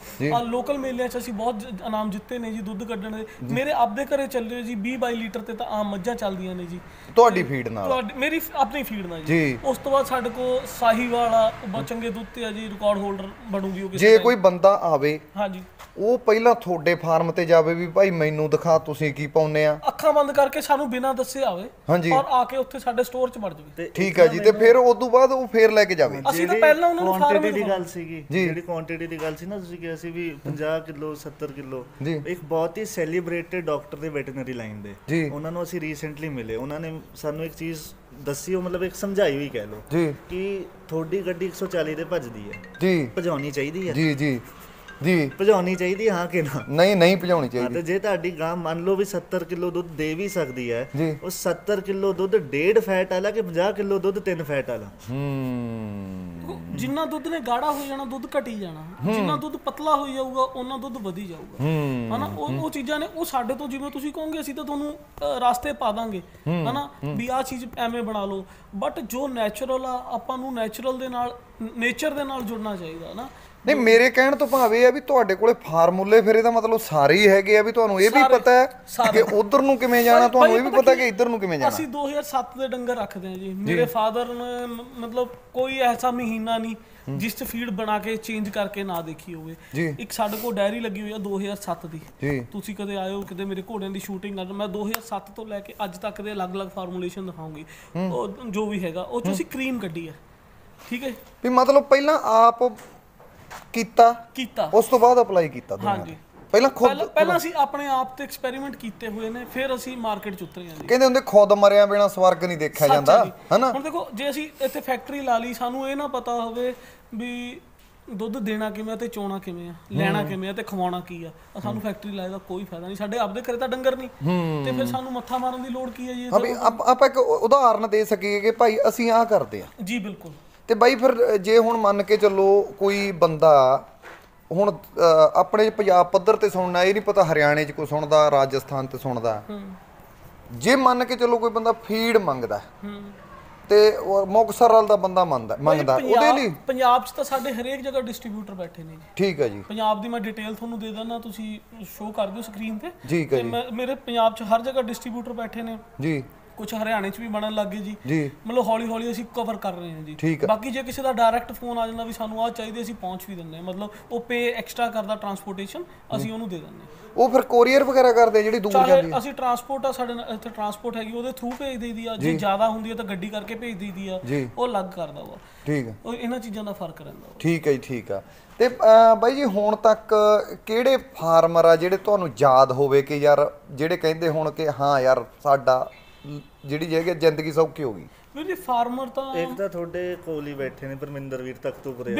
ਲੋਕਲ ਮੇਲਿਆਂ 'ਚ ਅਸੀਂ ਬਹੁਤ ਇਨਾਮ ਜਿੱਤੇ ਨੇ ਜੀ ਦੁੱਧ ਕੱਢਣ ਦੇ। ਮੇਰੇ ਆਪਦੇ ਘਰੇ ਚੱਲੇ ਜੀ 20-22 ਲੀਟਰ ਤੇ ਤਾਂ ਆਮ ਮੱਝਾਂ ਚੱਲਦੀਆਂ ਨੇ ਜੀ। ਤੁਹਾਡੀ ਫੀਡ ਨਾਲ? ਮੇਰੀ ਆਪਣੀ ਫੀਡ ਨਾਲ ਜੀ। ਉਸ ਤੋਂ ਬਾਅਦ ਸਾਡੇ ਕੋਲ ਸਾਹੀਵਾਲ ਆ, ਬਹੁਤ ਚੰਗੇ ਦੁੱਧ ਤੇ ਆ ਜੀ, ਰਿਕਾਰਡ ਹੋਲਡਰ ਬਣੂਗੀ ਉਹ। ਜੇ ਕੋਈ ਬੰਦਾ ਆਵੇ ਹਾਂਜੀ, ਉਹ ਪਹਿਲਾਂ ਤੁਹਾਡੇ ਫਾਰਮ ਤੇ ਜਾਵੇ ਵੀ ਭਾਈ ਮੈਨੂੰ ਦਿਖਾ ਤੁਸੀਂ ਕੀ ਪਾਉਂਦੇ ਆ, ਅੱਖਾਂ ਬੰਦ ਕਰਕੇ ਸਾਨੂੰ ਬਿਨਾਂ ਦੱਸੇ ਆਵੇ ਔਰ ਆ ਕੇ ਉੱਥੇ ਸਾਡੇ ਸਟੋਰ 'ਚ ਮਰ ਜਾਵੇ। ਠੀਕ ਹੈ ਜੀ। ਤੇ ਫਿਰ ਉਸ ਤੋਂ ਬਾਅਦ ਉਹ ਫੇਰ ਲੈ ਕੇ ਜਾਵੇ। ਅਸੀਂ ਤਾਂ ਪਹਿਲਾਂ ਉਹਨਾਂ ਨੂੰ ਕੁਆਂਟੀਟੀ ਦੀ ਗੱਲ ਸੀਗੀ, ਜਿਹੜੀ ਕੁਆਂਟੀਟੀ ਦੀ ਗੱਲ ਸੀ ਨਾ, ਤੁਸੀਂ ਕਿਹਾ ਸੀ ਵੀ 50 ਕਿਲੋ 70 ਕਿਲੋ। ਇੱਕ ਬਹੁਤ ਹੀ ਸੈਲੀਬ੍ਰੇਟਡ ਡਾਕਟਰ ਦੇ ਵੈਟਰਨਰੀ ਲਾਈਨ ਦੇ, ਉਹਨਾਂ ਨੂੰ ਅਸੀਂ ਰੀਸੈਂਟਲੀ ਮਿਲੇ, ਉਹਨਾਂ ਨੇ ਸਾਨੂੰ ਇੱਕ ਚੀਜ਼ ਦੱਸੀ, ਉਹ ਮਤਲਬ ਇੱਕ ਸਮਝਾਈ ਹੋਈ ਕਹਿ ਲਓ ਕਿ ਤੁਹਾਡੀ ਗੱਡੀ 140 ਦੇ ਭੱਜਦੀ ਹੈ ਜੀ, ਭਜਾਉਣੀ ਚਾਹੀਦੀ ਹੈ ਜੀ ਜੀ ਜੀ, ਭਜਾਉਣੀ ਚਾਹੀਦੀ ਹਾਂ ਕਿ ਨਾ? ਨਹੀਂ ਨਹੀਂ ਭਜਾਉਣੀ ਚਾਹੀਦੀ। ਜੇ ਤੁਹਾਡੀ ਗਾਂ ਮੰਨ ਲਓ ਵੀ 70 ਕਿਲੋ ਦੁੱਧ ਦੇ ਵੀ ਸਕਦੀ ਹੈ, ਉਹ 70 ਕਿਲੋ ਦੁੱਧ 1.5 ਫੈਟ ਵਾਲਾ ਕਿ 50 ਕਿਲੋ ਦੁੱਧ 3 ਫੈਟ ਵਾਲਾ? ਜਿੰਨਾ ਦੁੱਧ ਨੇ ਗਾੜਾ ਹੋ ਜਾਣਾ ਦੁੱਧ ਘਟੀ ਜਾਣਾ, ਜਿੰਨਾ ਦੁੱਧ ਪਤਲਾ ਹੋਈ ਜਾਊਗਾ ਉਹਨਾਂ ਦੁੱਧ ਵਧੀ ਜਾਊਗਾ, ਹਨਾ। ਉਹ ਚੀਜ਼ਾਂ ਨੇ, ਉਹ ਸਾਡੇ ਤੋਂ ਜਿਵੇਂ ਤੁਸੀਂ ਕਹੋਗੇ ਅਸੀਂ ਤਾਂ ਤੁਹਾਨੂੰ ਰਾਸਤੇ ਪਾ ਦਾਂਗੇ, ਹਨਾ ਵੀ ਆਹ ਚੀਜ਼ ਐਵੇਂ ਬਣਾ ਲਓ, ਬਟ ਜੋ ਨੈਚੁਰਲ ਆ ਆਪਾਂ ਨੂੰ ਨੈਚੁਰਲ ਦੇ ਨਾਲ, ਨੇਚਰ ਦੇ ਨਾਲ ਜੁੜਨਾ ਚਾਹੀਦਾ ਨਾ। ਨਹੀਂ, ਮੇਰੇ ਕਹਿਣ ਤੋਂ ਭਾਵ ਇਹ ਆ ਵੀ ਤੁਹਾਡੇ ਕੋਲੇ ਫਾਰਮੂਲੇ ਫਿਰ ਇਹਦਾ ਮਤਲਬ ਸਾਰੇ ਹੀ ਹੈਗੇ ਆ, ਵੀ ਤੁਹਾਨੂੰ ਇਹ ਵੀ ਪਤਾ ਹੈ ਕਿ ਉਧਰ ਨੂੰ ਕਿਵੇਂ ਜਾਣਾ, ਤੁਹਾਨੂੰ ਇਹ ਵੀ ਪਤਾ ਕਿ ਇੱਧਰ ਨੂੰ ਕਿਵੇਂ ਜਾਣਾ। ਅਸੀਂ 2007 ਦੇ ਡੰਗਰ ਰੱਖਦੇ ਆ ਜੀ। ਮੇਰੇ ਫਾਦਰ ਨੇ ਮਤਲਬ ਕੋਈ ਐਸਾ ਮਹੀਨਾ ਨਹੀਂ ਜਿਸ 'ਚ ਫੀਡ ਬਣਾ ਕੇ ਚੇਂਜ ਕਰਕੇ ਨਾ ਦੇਖੀ ਹੋਵੇ। ਇੱਕ ਸਾਡੇ ਕੋਲ ਡਾਇਰੀ ਲੱਗੀ ਹੋਈ ਆ 2007 ਦੀ, ਤੁਸੀਂ ਕਦੇ ਆਇਓ ਕਿਤੇ ਮੇਰੇ ਘੋੜਿਆਂ ਦੀ ਸ਼ੂਟਿੰਗ ਕਰ, ਮੈਂ 2007 ਤੋਂ ਲੈ ਕੇ ਅੱਜ ਤੱਕ ਦੇ ਅਲੱਗ-ਅਲੱਗ ਫਾਰਮੂਲੇਸ਼ਨ ਦਿਖਾਉਂਗੀ, ਉਹ ਜੋ ਵੀ ਹੈਗਾ। ਉਹ 'ਚ ਅਸੀਂ ਕਰੀਮ ਕੱਢੀ ਆ, ਠੀਕ ਹੈ ਵੀ ਮਤਲਬ ਪਹਿਲਾਂ ਆਪ ਕੀਤਾ, ਉਸ ਤੋਂ ਬਾਅਦ ਅਪਲਾਈ ਕੀਤਾ। ਹਾਂਜੀ, ਪਹਿਲਾਂ ਅਸੀਂ ਆਪਣੇ ਆਪ ਤੇ ਐਕਸਪੈਰੀਮੈਂਟ ਕੀਤੇ ਹੋਏ ਨੇ, ਫਿਰ ਅਸੀਂ ਮਾਰਕੀਟ 'ਚ ਉਤਰੇ ਹਾਂ। ਕਹਿੰਦੇ ਹੁੰਦੇ ਖੁਦ ਮਰਿਆ ਬਿਨਾਂ ਸਵਰਗ ਨਹੀਂ ਦੇਖਿਆ ਜਾਂਦਾ, ਹਨਾ। ਹੁਣ ਦੇਖੋ, ਜੇ ਅਸੀਂ ਇੱਥੇ ਫੈਕਟਰੀ ਲਾ ਲਈ, ਸਾਨੂੰ ਇਹ ਨਾ ਪਤਾ ਹੋਵੇ ਵੀ ਦੁੱਧ ਦੇਣਾ ਕਿਵੇਂ ਤੇ ਚੋਣਾ ਕਿਵੇਂ ਆ, ਲੈਣਾ ਕਿਵੇਂ ਆ ਤੇ ਖਵਾਉਣਾ ਕੀ ਆ, ਸਾਨੂੰ ਫੈਕਟਰੀ ਲਾਏ ਦਾ ਕੋਈ ਫਾਇਦਾ ਨਹੀਂ। ਸਾਡੇ ਆਪਦੇ ਘਰੇ ਤਾਂ ਡੰਗਰ ਨਹੀਂ, ਤੇ ਫਿਰ ਸਾਨੂੰ ਮੱਥਾ ਮਾਰਨ ਦੀ ਲੋੜ ਕੀ ਹੈ ਜੀ? ਆਪਾਂ ਇੱਕ ਉਦਾਹਰਨ ਦੇ ਸਕੀਏ ਕਿ ਭਾਈ ਅਸੀਂ ਆਹ ਕਰਦੇ ਆ ਜੀ। ਬਿਲਕੁਲ। ਤੇ ਬਾਈ ਫਿਰ ਜੇ ਹੁਣ ਮੰਨ ਕੇ ਚੱਲੋ ਕੋਈ ਬੰਦਾ ਹੁਣ ਆਪਣੇ ਪੰਜਾਬ ਪੱਧਰ ਤੇ ਸੁਣਨਾ, ਇਹ ਨਹੀਂ ਪਤਾ ਹਰਿਆਣੇ 'ਚ ਕੋਈ ਸੁਣਦਾ, ਰਾਜਸਥਾਨ ਤੇ ਸੁਣਦਾ, ਜੇ ਮੰਨ ਕੇ ਚੱਲੋ ਕੋਈ ਬੰਦਾ ਫੀਡ ਮੰਗਦਾ ਤੇ ਮੁਕਤਸਰ ਵਾਲ ਦਾ ਬੰਦਾ ਮੰਗਦਾ, ਉਹਦੇ ਲਈ ਪੰਜਾਬ 'ਚ ਤਾਂ ਸਾਡੇ ਹਰੇਕ ਜਗ੍ਹਾ ਡਿਸਟ੍ਰੀਬਿਊਟਰ ਬੈਠੇ ਨੇ ਜੀ। ਠੀਕ ਹੈ ਜੀ। ਪੰਜਾਬ ਦੀ ਮੈਂ ਡਿਟੇਲ ਤੁਹਾਨੂੰ ਦੇ ਦਿੰਦਾ, ਤੁਸੀਂ ਸ਼ੋਅ ਕਰ ਦਿਓ ਸਕਰੀਨ ਤੇ। ਠੀਕ ਹੈ ਜੀ। ਮੇਰੇ ਪੰਜਾਬ 'ਚ ਹਰ ਜਗ੍ਹਾ ਡਿਸਟ੍ਰੀਬਿਊਟਰ ਬੈਠੇ ਨੇ ਜੀ, ਕੁਛ ਹਰਿਆਣੇ 'ਚ ਵੀ ਬਣਨ ਲੱਗ ਗਏ ਜੀ। ਮਤਲਬ ਹੌਲੀ ਹੌਲੀ ਅਸੀਂ ਕਵਰ ਕਰ ਰਹੇ ਹਾਂ ਜੀ। ਬਾਕੀ ਜੇ ਕਿਸੇ ਦਾ ਡਾਇਰੈਕਟ ਫੋਨ ਆ ਜਾਂਦਾ ਵੀ ਸਾਨੂੰ ਆਹ ਚਾਹੀਦੇ, ਅਸੀਂ ਪਹੁੰਚ ਵੀ ਦਿੰਦੇ ਹਾਂ। ਮਤਲਬ ਉਹ ਪੇ ਐਕਸਟਰਾ ਕਰਦਾ ਟਰਾਂਸਪੋਰਟੇਸ਼ਨ, ਅਸੀਂ ਉਹਨੂੰ ਦੇ ਦਿੰਦੇ ਹਾਂ। ਉਹ ਫਿਰ ਕੋਰੀਅਰ ਵਗੈਰਾ ਕਰਦੇ ਜਿਹੜੀ ਦੂਰ ਜਾਂਦੀ ਹੈ? ਅਸੀਂ ਟਰਾਂਸਪੋਰਟ ਆ, ਸਾਡੇ ਇੱਥੇ ਟਰਾਂਸਪੋਰਟ ਹੈਗੀ, ਉਹਦੇ ਥਰੂ ਭੇਜ ਦਈਦੀ ਆ। ਜੇ ਜ਼ਿਆਦਾ ਹੁੰਦੀ ਹੈ ਤਾਂ ਗੱਡੀ ਕਰਕੇ ਭੇਜ ਦਈਦੀ ਆ, ਉਹ ਅਲੱਗ ਕਰਦਾ ਵਾ। ਠੀਕ ਹੈ, ਉਹ ਇਹਨਾਂ ਚੀਜ਼ਾਂ ਦਾ ਫਰਕ ਰਹਿੰਦਾ। ਠੀਕ ਹੈ ਜੀ, ਠੀਕ ਆ। ਤੇ ਬਾਈ ਜੀ ਹੁਣ ਤੱਕ ਕਿਹੜੇ ਫਾਰਮਰ ਆ ਜਿਹੜੇ ਤੁਹਾਨੂੰ ਯਾਦ ਹੋਵੇ ਕਿ ਯਾਰ ਜਿਹੜੇ ਕਹਿੰਦੇ ਹੋਣ ਕਿ ਹਾਂ ਯਾਰ ਸਾਡਾ ਜਿਹੜੀ ਜਗ੍ਹਾ ਜ਼ਿੰਦਗੀ ਸੌਖੀ ਹੋ ਗਈ? ਮੇਰੇ ਫਾਰਮਰ ਤਾਂ ਇੱਕ ਤਾਂ ਤੁਹਾਡੇ ਕੋਲ ਹੀ ਬੈਠੇ ਨੇ, ਪਰਮਿੰਦਰ ਵੀਰ ਤੱਕ ਤੋਂ ਪਰੇ।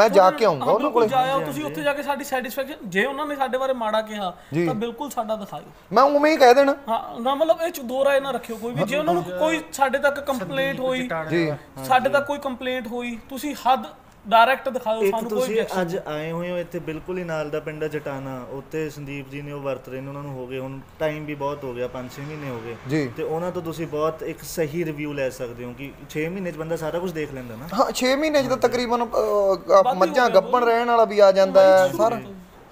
ਮੈਂ ਜਾ ਕੇ ਆਉਂਗਾ ਉਹਨਾਂ ਕੋਲ, ਜਾਇਆ ਤੁਸੀਂ ਉੱਥੇ ਜਾ ਕੇ ਸਾਡੀ ਸੈਟੀਸਫੈਕਸ਼ਨ, ਜੇ ਉਹਨਾਂ ਨੇ ਸਾਡੇ ਬਾਰੇ ਮਾੜਾ ਕਿਹਾ ਤਾਂ ਬਿਲਕੁਲ ਸਾਡਾ ਦਿਖਾਇਓ, ਮੈਂ ਉਵੇਂ ਹੀ ਕਹਿ ਦੇਣਾ। ਹਾਂ ਨਾ, ਮਤਲਬ ਇਹ ਚ ਦੋ ਰਾਏ ਨਾ ਰੱਖਿਓ ਕੋਈ ਵੀ। ਜੇ ਉਹਨਾਂ ਨੂੰ ਕੋਈ ਸਾਡੇ ਤੱਕ ਕੰਪਲੇਂਟ ਹੋਈ, ਸਾਡੇ ਤੱਕ ਕੋਈ ਕੰਪਲੇਂਟ ਹੋਈ, ਤੁਸੀਂ ਹੱਦ ਡਾਇਰੈਕਟ ਦਿਖਾ ਦਿਓ ਸਾਨੂੰ ਕੋਈ ਰਿਐਕਸ਼ਨ। ਅੱਜ ਆਏ ਹੋਏ ਹੋ ਇੱਥੇ ਬਿਲਕੁਲ ਹੀ ਨਾਲ ਦਾ ਪਿੰਡ ਜਟਾਣਾ, ਉੱਥੇ ਸੰਦੀਪ ਜੀ ਨੇ ਉਹ ਵਰਤ ਰਹੇ ਨੇ, ਉਹਨਾਂ ਨੂੰ ਹੋ ਗਏ ਹੁਣ ਟਾਈਮ ਵੀ ਬਹੁਤ ਹੋ ਗਿਆ, 5-6 ਮਹੀਨੇ ਹੋ ਗਏ, ਤੇ ਉਹਨਾਂ ਤੋਂ ਤੁਸੀਂ ਬਹੁਤ ਇੱਕ ਸਹੀ ਰਿਵਿਊ ਲੈ ਸਕਦੇ ਹੋ ਕਿ 6 ਮਹੀਨੇ 'ਚ ਬੰਦਾ ਸਾਰਾ ਕੁਝ ਦੇਖ ਲੈਂਦਾ ਨਾ। ਹਾਂ 6 ਮਹੀਨੇ 'ਚ ਤਾਂ ਤਕਰੀਬਨ ਮੱਝਾਂ ਗੱਭਣ ਰਹਿਣ ਵਾਲਾ ਵੀ ਆ ਜਾਂਦਾ ਹੈ ਸਰ।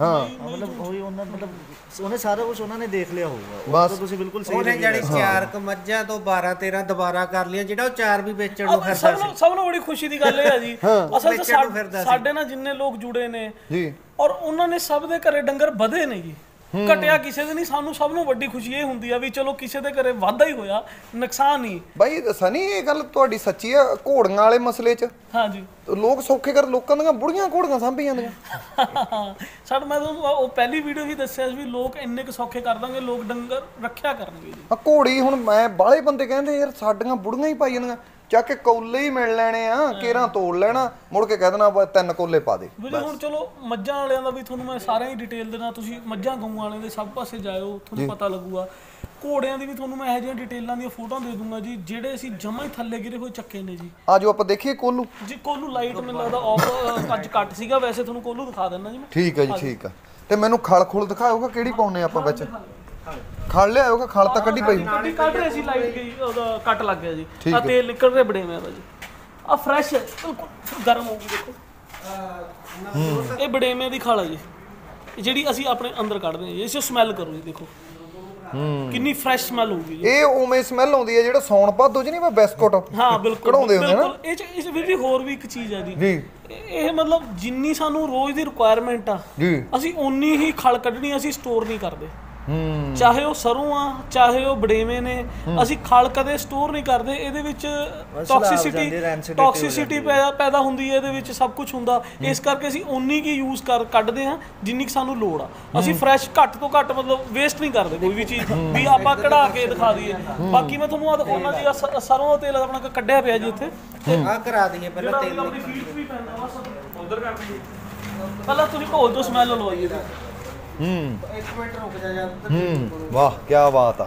ਹਾਂ ਮਤਲਬ ਉਹੀ ਉਹਨਾਂ ਮਤਲਬ ਉਹਨੇ ਸਾਰਾ ਕੁਝ ਉਹਨਾਂ ਨੇ ਦੇਖ ਲਿਆ ਹੋਊਗਾ, ਬਸ ਤੁਸੀਂ ਬਿਲਕੁਲ ਸਹੀ। ਉਹਨੇ ਜਿਹੜੀ 4 ਮੱਝਾਂ ਤੋਂ 12-13 ਦੁਬਾਰਾ ਕਰ ਲਿਆ, ਜਿਹੜਾ ਉਹ 4 ਵੀ ਵੇਚਣ ਨੂੰ ਫਿਰਦਾ ਸੀ। ਸਭ ਨੂੰ ਬੜੀ ਖੁਸ਼ੀ ਦੀ ਗੱਲ ਇਹ ਆ ਜੀ, ਅਸਲ ਚ ਸਾਡੇ ਨਾਲ ਜਿੰਨੇ ਲੋਕ ਜੁੜੇ ਨੇ ਜੀ ਔਰ ਉਹਨਾਂ ਨੇ ਸਭ ਦੇ ਘਰੇ ਡੰਗਰ ਵਧੇ ਨੇ ਜੀ, ਘਟਿਆ ਕਿਸੇ ਦੇ ਨਹੀਂ। ਸਾਨੂੰ ਸਭ ਨੂੰ ਵੱਡੀ ਖੁਸ਼ੀ ਇਹ ਹੁੰਦੀ ਆ ਵੀ ਚਲੋ ਕਿਸੇ ਦੇ ਘਰੇ ਵਾਧਾ ਹੀ ਹੋਇਆ, ਨੁਕਸਾਨ ਨਹੀਂ। ਬਾਈ ਸਨੀ ਇਹ ਗੱਲ ਤੁਹਾਡੀ ਸੱਚੀ ਆ ਘੋੜੀਆਂ ਵਾਲੇ ਮਸਲੇ 'ਚ। ਹਾਂਜੀ ਲੋਕ ਸੌਖੇ ਕਰ ਲੋਕਾਂ ਦੀਆਂ ਬੁੜੀਆਂ ਘੋੜੀਆਂ ਸਾਂਭੀਆਂ ਨੇ ਸਰ। ਮੈਂ ਉਹ ਪਹਿਲੀ ਵੀਡੀਓ ਵੀ ਦੱਸਿਆ ਵੀ ਲੋਕ ਇੰਨੇ ਕੁ ਸੌਖੇ ਕਰ ਦਾਂਗੇ, ਲੋਕ ਡੰਗਰ ਰੱਖਿਆ ਕਰਨਗੇ ਜੀ। ਘੋੜੀ ਹੁਣ ਮੈਂ ਬਾਹਲੇ ਬੰਦੇ ਕਹਿੰਦੇ ਯਾਰ ਸਾਡੀਆਂ ਬੁੜੀਆਂ ਹੀ ਪਾਈ ਜਾਂਦੀਆਂ, ਚੱਕ ਕੇ ਕੋਲੇ ਹੀ ਮਿਲ ਲੈਣੇ ਆ, ਕੇਰਾਂ ਤੋੜ ਲੈਣਾ, ਮੁੜ ਕੇ ਕਹਿ ਦੇਣਾ 3 ਕੋਲੇ ਪਾ ਦੇ। ਹੁਣ ਚਲੋ ਮੱਝਾਂ ਵਾਲਿਆਂ ਦਾ ਵੀ ਤੁਹਾਨੂੰ ਮੈਂ ਸਾਰਿਆਂ ਦੀ ਡਿਟੇਲ ਦੇਣਾ, ਤੁਸੀਂ ਮੱਝਾਂ ਗਊ ਵਾਲਿਆਂ ਦੇ ਸਭ ਪਾਸੇ ਜਾਇਓ, ਤੁਹਾਨੂੰ ਪਤਾ ਲੱਗੂਗਾ। ਘੋੜਿਆਂ ਦੀ ਵੀ ਤੁਹਾਨੂੰ ਮੈਂ ਇਹੋ ਜਿਹੀਆਂ ਡਿਟੇਲਾਂ ਦੀਆਂ ਫੋਟੋਆਂ ਦੇ ਦੂੰਗਾ ਜੀ, ਜਿਹੜੇ ਅਸੀਂ ਜਮਾਂ ਹੀ ਥੱਲੇ ਗਿਰੇ ਹੋਏ ਚੱਕੇ ਨੇ ਜੀ। ਆਜੋ ਆਪਾਂ ਦੇਖੀਏ ਕੋਲੂ ਜੀ। ਕੋਲੂ ਲਾਈਟ ਮੈਨੂੰ ਲੱਗਦਾ ਆਫ ਅੱਜ ਕੱਟ ਸੀਗਾ, ਵੈਸੇ ਤੁਹਾਨੂੰ ਕੋਲੂ ਦਿਖਾ ਦਿੰਦਾ ਜੀ ਮੈਂ। ਠੀਕ ਹੈ ਜੀ ਠੀਕ ਆ, ਤੇ ਮੈਨੂੰ ਖਲ ਖੁਲ ਦਿਖਾਓਗਾ ਕਿਹੜੀ ਪਾਉਣੇ ਆਪਾਂ ਵਿੱਚ? ਖਲ ਲਿਆਓਗਾ, ਖਲ ਤਾਂ ਕੱਢੀ ਪਈ ਕੱਢੀ ਕੱਢ ਰਹੇ ਸੀ, ਲਾਈਟ ਗਈ ਉਹਦਾ ਕੱਟ ਲੱਗ ਗਿਆ ਜੀ, ਆ ਤੇਲ ਨਿਕਲ ਰਿਹਾ ਬੜੇ ਮੈਂ ਜੀ। ਆ ਫਰੈਸ਼ ਬਿਲਕੁਲ ਗਰਮ ਹੋ ਗਈ ਦੇਖੋ, ਇਹ ਬੜੇਵੇਂ ਦੀ ਖਲ ਹੈ ਜੀ, ਜਿਹੜੀ ਅਸੀਂ ਆਪਣੇ ਅੰਦਰ ਕੱਢਦੇ ਹਾਂ। ਇਸ ਸਮੈਲ ਕਰੋ ਜੀ ਦੇਖੋ ਕਿੰਨੀ ਫਰੈਸ਼ ਸਮੈਲ ਹੋਊਗੀ। ਇਹ ਉਵੇਂ ਸਮੈਲ ਆਉਂਦੀ ਹੈ ਜਿਹੜਾ ਸੌਣ ਭਾਦੋਂ ਚ ਨਹੀਂ ਮੈਂ ਬਿਸਕੁਟ ਹਾਂ ਬਿਲਕੁਲ ਕਢਾਉਂਦੇ ਹੁੰਦੇ ਨਾ। ਇਹ ਵੀ ਹੋਰ ਵੀ ਇੱਕ ਚੀਜ਼ ਹੈ ਜੀ, ਇਹ ਮਤਲਬ ਜਿੰਨੀ ਸਾਨੂੰ ਰੋਜ਼ ਦੀ ਰਿਕੁਆਇਰਮੈਂਟ ਆ ਅਸੀਂ ਉਨੀ ਹੀ ਖਲ ਕੱਢਣੀ, ਅਸੀਂ ਸਟੋਰ ਨਹੀਂ ਕਰਦੇ। ਚਾਹੇ ਉਹ ਸਰੋਂ ਆ ਚਾਹੇ ਉਹ ਬੜੇਵੇਂ ਨੇ, ਅਸੀਂ ਖਲ ਕਦੇ ਸਟੋਰ ਨਹੀਂ ਕਰਦੇ। ਇਹਦੇ ਵਿੱਚ ਟੌਕਸਿਸਿਟੀ ਪੈਦਾ ਹੁੰਦੀ ਹੈ, ਇਹਦੇ ਵਿੱਚ ਸਭ ਕੁਝ ਹੁੰਦਾ, ਇਸ ਕਰਕੇ ਅਸੀਂ ਉਨੀ ਕੀ ਯੂਜ਼ ਕਰ ਕੱਢਦੇ ਹਾਂ ਜਿੰਨੀ ਕਿ ਸਾਨੂੰ ਲੋੜ ਆ। ਅਸੀਂ ਫਰੈਸ਼ ਘੱਟ ਤੋਂ ਘੱਟ ਮਤਲਬ ਵੇਸਟ ਨਹੀਂ ਕਰਦੇ ਕੋਈ ਵੀ ਚੀਜ਼ ਵੀ ਆਪਾਂ ਕਢਾ ਕੇ ਦਿਖਾ ਦਈਏ। ਬਾਕੀ ਮੈਂ ਤੁਹਾਨੂੰ ਆ ਦਿਖਾਉਣਾ ਜੀ, ਸਰੋਂ ਦਾ ਤੇਲ ਆਪਣਾ ਕੱਢਿਆ ਪਿਆ ਜੀ ਇੱਥੇ, ਆ ਕਰਾ ਦਈਏ ਪਹਿਲਾਂ ਤੇਲ ਉਧਰ ਕਰ ਦਈਏ, ਪਹਿਲਾਂ ਤੁਸੀਂ ਘੋਲ ਤੋਂ ਸਮੈਲ ਲਵਾਈਏ। ਇੱਕ ਮਿੰਟ ਰੁਕ ਜਾ ਯਾਰ, ਵਾਹ ਕੀ ਬਾਤ ਆ।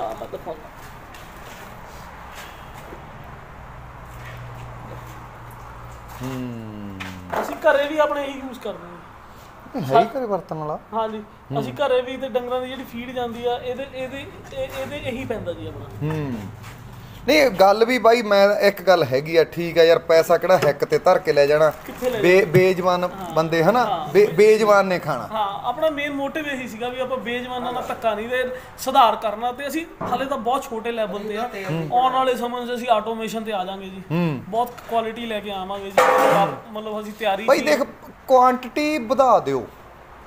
ਅਸੀਂ ਘਰੇ ਵੀ ਆਪਣੇ ਇਹੀ ਯੂਜ਼ ਕਰਦੇ ਹਾਂ, ਘਰੇ ਵਰਤਣ ਵਾਲਾ। ਹਾਂਜੀ ਅਸੀਂ ਘਰੇ ਵੀ ਤੇ ਡੰਗਰਾਂ ਦੀ ਜਿਹੜੀ ਫੀਡ ਜਾਂਦੀ ਆ ਇਹਦੇ ਇਹੀ ਪੈਂਦਾ ਜੀ ਆਪਣਾ। ਨਹੀਂ ਗੱਲ ਵੀ ਬਾਈ ਮੈਂ ਇੱਕ ਗੱਲ ਹੈਗੀ ਆ, ਠੀਕ ਆ ਯਾਰ ਪੈਸਾ ਕਿਹੜਾ ਹੈਕ ਤੇ ਧਰ ਕੇ ਲੈ ਜਾਣਾ, ਬੇਜਵਾਨ ਬੰਦੇ ਹਨਾ ਬੇਜਵਾਨ ਨੇ ਖਾਣਾ। ਹਾਂ ਆਪਣਾ ਮੇਨ ਮੋਟਿਵ ਇਹੀ ਸੀਗਾ ਵੀ ਆਪਾਂ ਬੇਜਵਾਨਾਂ ਦਾ ਧੱਕਾ ਨਹੀਂ ਦੇ ਸੁਧਾਰ ਕਰਨਾ, ਤੇ ਅਸੀਂ ਹਾਲੇ ਤਾਂ ਬਹੁਤ ਛੋਟੇ ਲੈਵਲ ਤੇ ਆ, ਆਉਣ ਵਾਲੇ ਸਮੇਂ 'ਚ ਅਸੀਂ ਆਟੋਮੇਸ਼ਨ ਤੇ ਆ ਜਾਾਂਗੇ ਜੀ, ਬਹੁਤ ਕੁਆਲਿਟੀ ਲੈ ਕੇ ਆਵਾਂਗੇ ਜੀ। ਮਤਲਬ ਅਸੀਂ ਤਿਆਰੀ ਬਾਈ ਦੇਖ ਕੁਆਂਟਿਟੀ ਵਧਾ ਦਿਓ,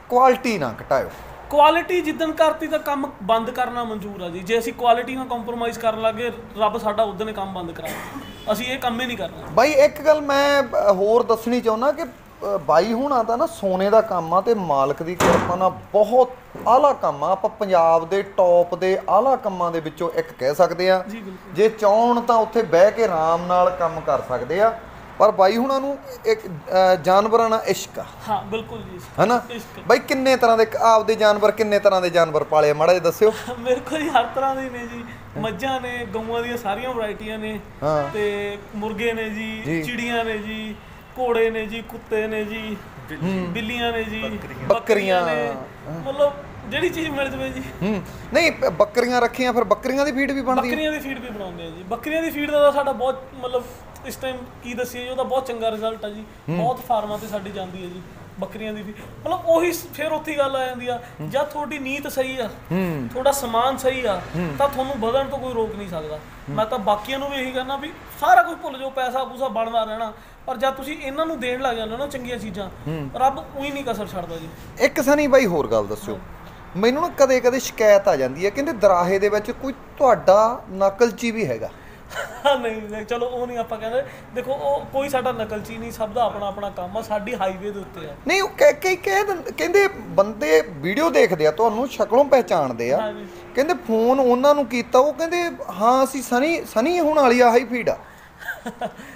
ਕੁਆਲਿਟੀ ਨਾ ਘਟਾਇਓ। ਕੁਆਲਿਟੀ ਜਿੱਦਣ ਕਰਤੀ ਤਾਂ ਕੰਮ ਬੰਦ ਕਰਨਾ ਮਨਜ਼ੂਰ ਆ ਜੀ, ਜੇ ਅਸੀਂ ਕੁਆਲਿਟੀ ਨਾਲ ਕੰਪਰੋਮਾਈਜ਼ ਕਰਨ ਲੱਗੇ ਰੱਬ ਸਾਡਾ ਉਦੋਂ ਕੰਮ ਬੰਦ ਕਰਾਂਗੇ, ਅਸੀਂ ਇਹ ਕੰਮ ਹੀ ਨਹੀਂ ਕਰਨਾ। ਬਾਈ ਇੱਕ ਗੱਲ ਮੈਂ ਹੋਰ ਦੱਸਣੀ ਚਾਹੁੰਦਾ ਕਿ ਬਾਈ ਹੁਣਾਂ ਦਾ ਨਾ ਸੋਨੇ ਦਾ ਕੰਮ ਆ, ਤੇ ਮਾਲਕ ਦੀ ਕਿਰਪਾ ਨਾਲ ਬਹੁਤ ਆਲਾ ਕੰਮ ਆ, ਆਪਾਂ ਪੰਜਾਬ ਦੇ ਟੌਪ ਦੇ ਆਲਾ ਕੰਮਾਂ ਦੇ ਵਿੱਚੋਂ ਇੱਕ ਕਹਿ ਸਕਦੇ ਆ। ਜੇ ਚਾਹੁਣ ਤਾਂ ਉੱਥੇ ਬਹਿ ਕੇ ਆਰਾਮ ਨਾਲ ਕੰਮ ਕਰ ਸਕਦੇ ਆ, ਪਰ ਬਾਈ ਹੁਣਾਂ ਨੂੰ ਇੱਕ ਜਾਨਵਰਾਂ ਨਾਲ ਇਸ਼ਕ ਆ। ਹਾਂ ਬਿਲਕੁਲ ਜੀ ਹੈਨਾ ਬਾਈ, ਕਿੰਨੇ ਤਰ੍ਹਾਂ ਦੇ ਆਪਦੇ ਜਾਨਵਰ ਕਿੰਨੇ ਤਰ੍ਹਾਂ ਦੇ ਜਾਨਵਰ ਪਾਲੇ ਮਾੜਾ ਜਿਹਾ ਦੱਸਿਓ। ਮੇਰੇ ਕੋਲ ਜੀ ਹਰ ਤਰ੍ਹਾਂ ਦੇ ਨੇ ਜੀ, ਮੱਝਾਂ ਨੇ, ਗਊਆਂ ਦੀਆਂ ਸਾਰੀਆਂ ਵੈਰਾਈਟੀਆਂ ਨੇ, ਤੇ ਮੁਰਗੇ ਨੇ ਜੀ, ਚਿੜੀਆਂ ਨੇ ਜੀ, ਘੋੜੇ ਨੇ ਜੀ, ਕੁੱਤੇ ਨੇ ਜੀ, ਬਿੱਲੀਆਂ ਨੇ ਜੀ, ਬੱਕਰੀਆਂ ਨੇ, ਮਤਲਬ ਜਿਹੜੀ ਚੀਜ਼ ਮਿਲ ਜਾਵੇ ਜੀ। ਨਹੀਂ ਬੱਕਰੀਆਂ ਰੱਖੀਆਂ, ਫਿਰ ਬੱਕਰੀਆਂ ਦੀ ਫੀਡ ਵੀ ਬਣਦੀ, ਬੱਕਰੀਆਂ ਦੀ ਫੀਡ ਵੀ ਬਣਾਉਂਦੇ ਆ ਜੀ। ਬੱਕਰੀਆਂ ਦੀ ਫੀਡ ਦਾ ਸਾਡਾ ਬਹੁਤ ਮਤਲਬ ਇਸ ਟਾਈਮ ਕੀ ਦੱਸੀਏ, ਉਹਦਾ ਬਹੁਤ ਚੰਗਾ ਰਿਜ਼ਲਟ ਆ ਜੀ, ਬਹੁਤ ਫਾਰਮਾਂ ਤੇ ਸਾਡੀ ਜਾਂਦੀ ਹੈ ਜੀ ਬੱਕਰੀਆਂ ਦੀ ਵੀ। ਮਤਲਬ ਉਹੀ ਫਿਰ ਉੱਥੇ ਗੱਲ ਆ ਜਾਂਦੀ ਆ, ਜਾਂ ਤੁਹਾਡੀ ਨੀਤ ਸਹੀ ਆ, ਤੁਹਾਡਾ ਸਮਾਨ ਸਹੀ ਆ, ਤਾਂ ਤੁਹਾਨੂੰ ਵਧਣ ਤੋਂ ਕੋਈ ਰੋਕ ਨਹੀਂ ਸਕਦਾ। ਮੈਂ ਤਾਂ ਬਾਕੀਆਂ ਨੂੰ ਵੀ ਇਹੀ ਕਹਿੰਦਾ ਵੀ ਸਾਰਾ ਕੁਝ ਭੁੱਲ ਜਾਓ, ਪੈਸਾ ਪੂਸਾ ਬਣਦਾ ਰਹਿਣਾ, ਪਰ ਜਦ ਤੁਸੀਂ ਇਹਨਾਂ ਨੂੰ ਦੇਣ ਲੱਗ ਜਾਂਦੇ ਹੋ ਨਾ ਚੰਗੀਆਂ ਚੀਜ਼ਾਂ, ਰੱਬ ਉਹੀ ਨਹੀਂ ਕਸਰ ਛੱਡਦਾ ਜੀ। ਇੱਕ ਸਨੀ ਬਾਈ ਹੋਰ ਗੱਲ ਦੱਸਿਓ ਮੈਨੂੰ ਨਾ, ਕਦੇ ਕਦੇ ਸ਼ਿਕਾਇਤ ਆ ਜਾਂਦੀ ਹੈ ਕਹਿੰਦੇ ਦਰਾਹੇ ਦੇ ਵਿੱਚ ਕੋਈ ਤੁਹਾਡਾ ਨਕਲਚੀ ਵੀ ਹੈਗਾ। ਨਹੀਂ ਚਲੋ ਉਹ ਨਹੀਂ ਆਪਾਂ ਕਹਿੰਦੇ, ਦੇਖੋ ਉਹ ਕੋਈ ਸਾਡਾ ਨਕਲਚੀ ਨਹੀਂ, ਸਭ ਦਾ ਆਪਣਾ ਆਪਣਾ ਕੰਮ ਆ, ਸਾਡੀ ਹਾਈਵੇ ਦੇ ਉੱਤੇ ਆ। ਨਹੀਂ ਉਹ ਕਹਿੰਦੇ ਬੰਦੇ ਵੀਡੀਓ ਦੇਖਦੇ ਆ ਤੁਹਾਨੂੰ ਸ਼ਕਲੋਂ ਪਹਿਚਾਣਦੇ ਆ, ਕਹਿੰਦੇ ਫੋਨ ਉਹਨਾਂ ਨੂੰ ਕੀਤਾ, ਉਹ ਕਹਿੰਦੇ ਹਾਂ ਅਸੀਂ ਸਨੀ ਹੁਣ ਵਾਲੀ ਆਹੀ ਫੀਡ ਆ।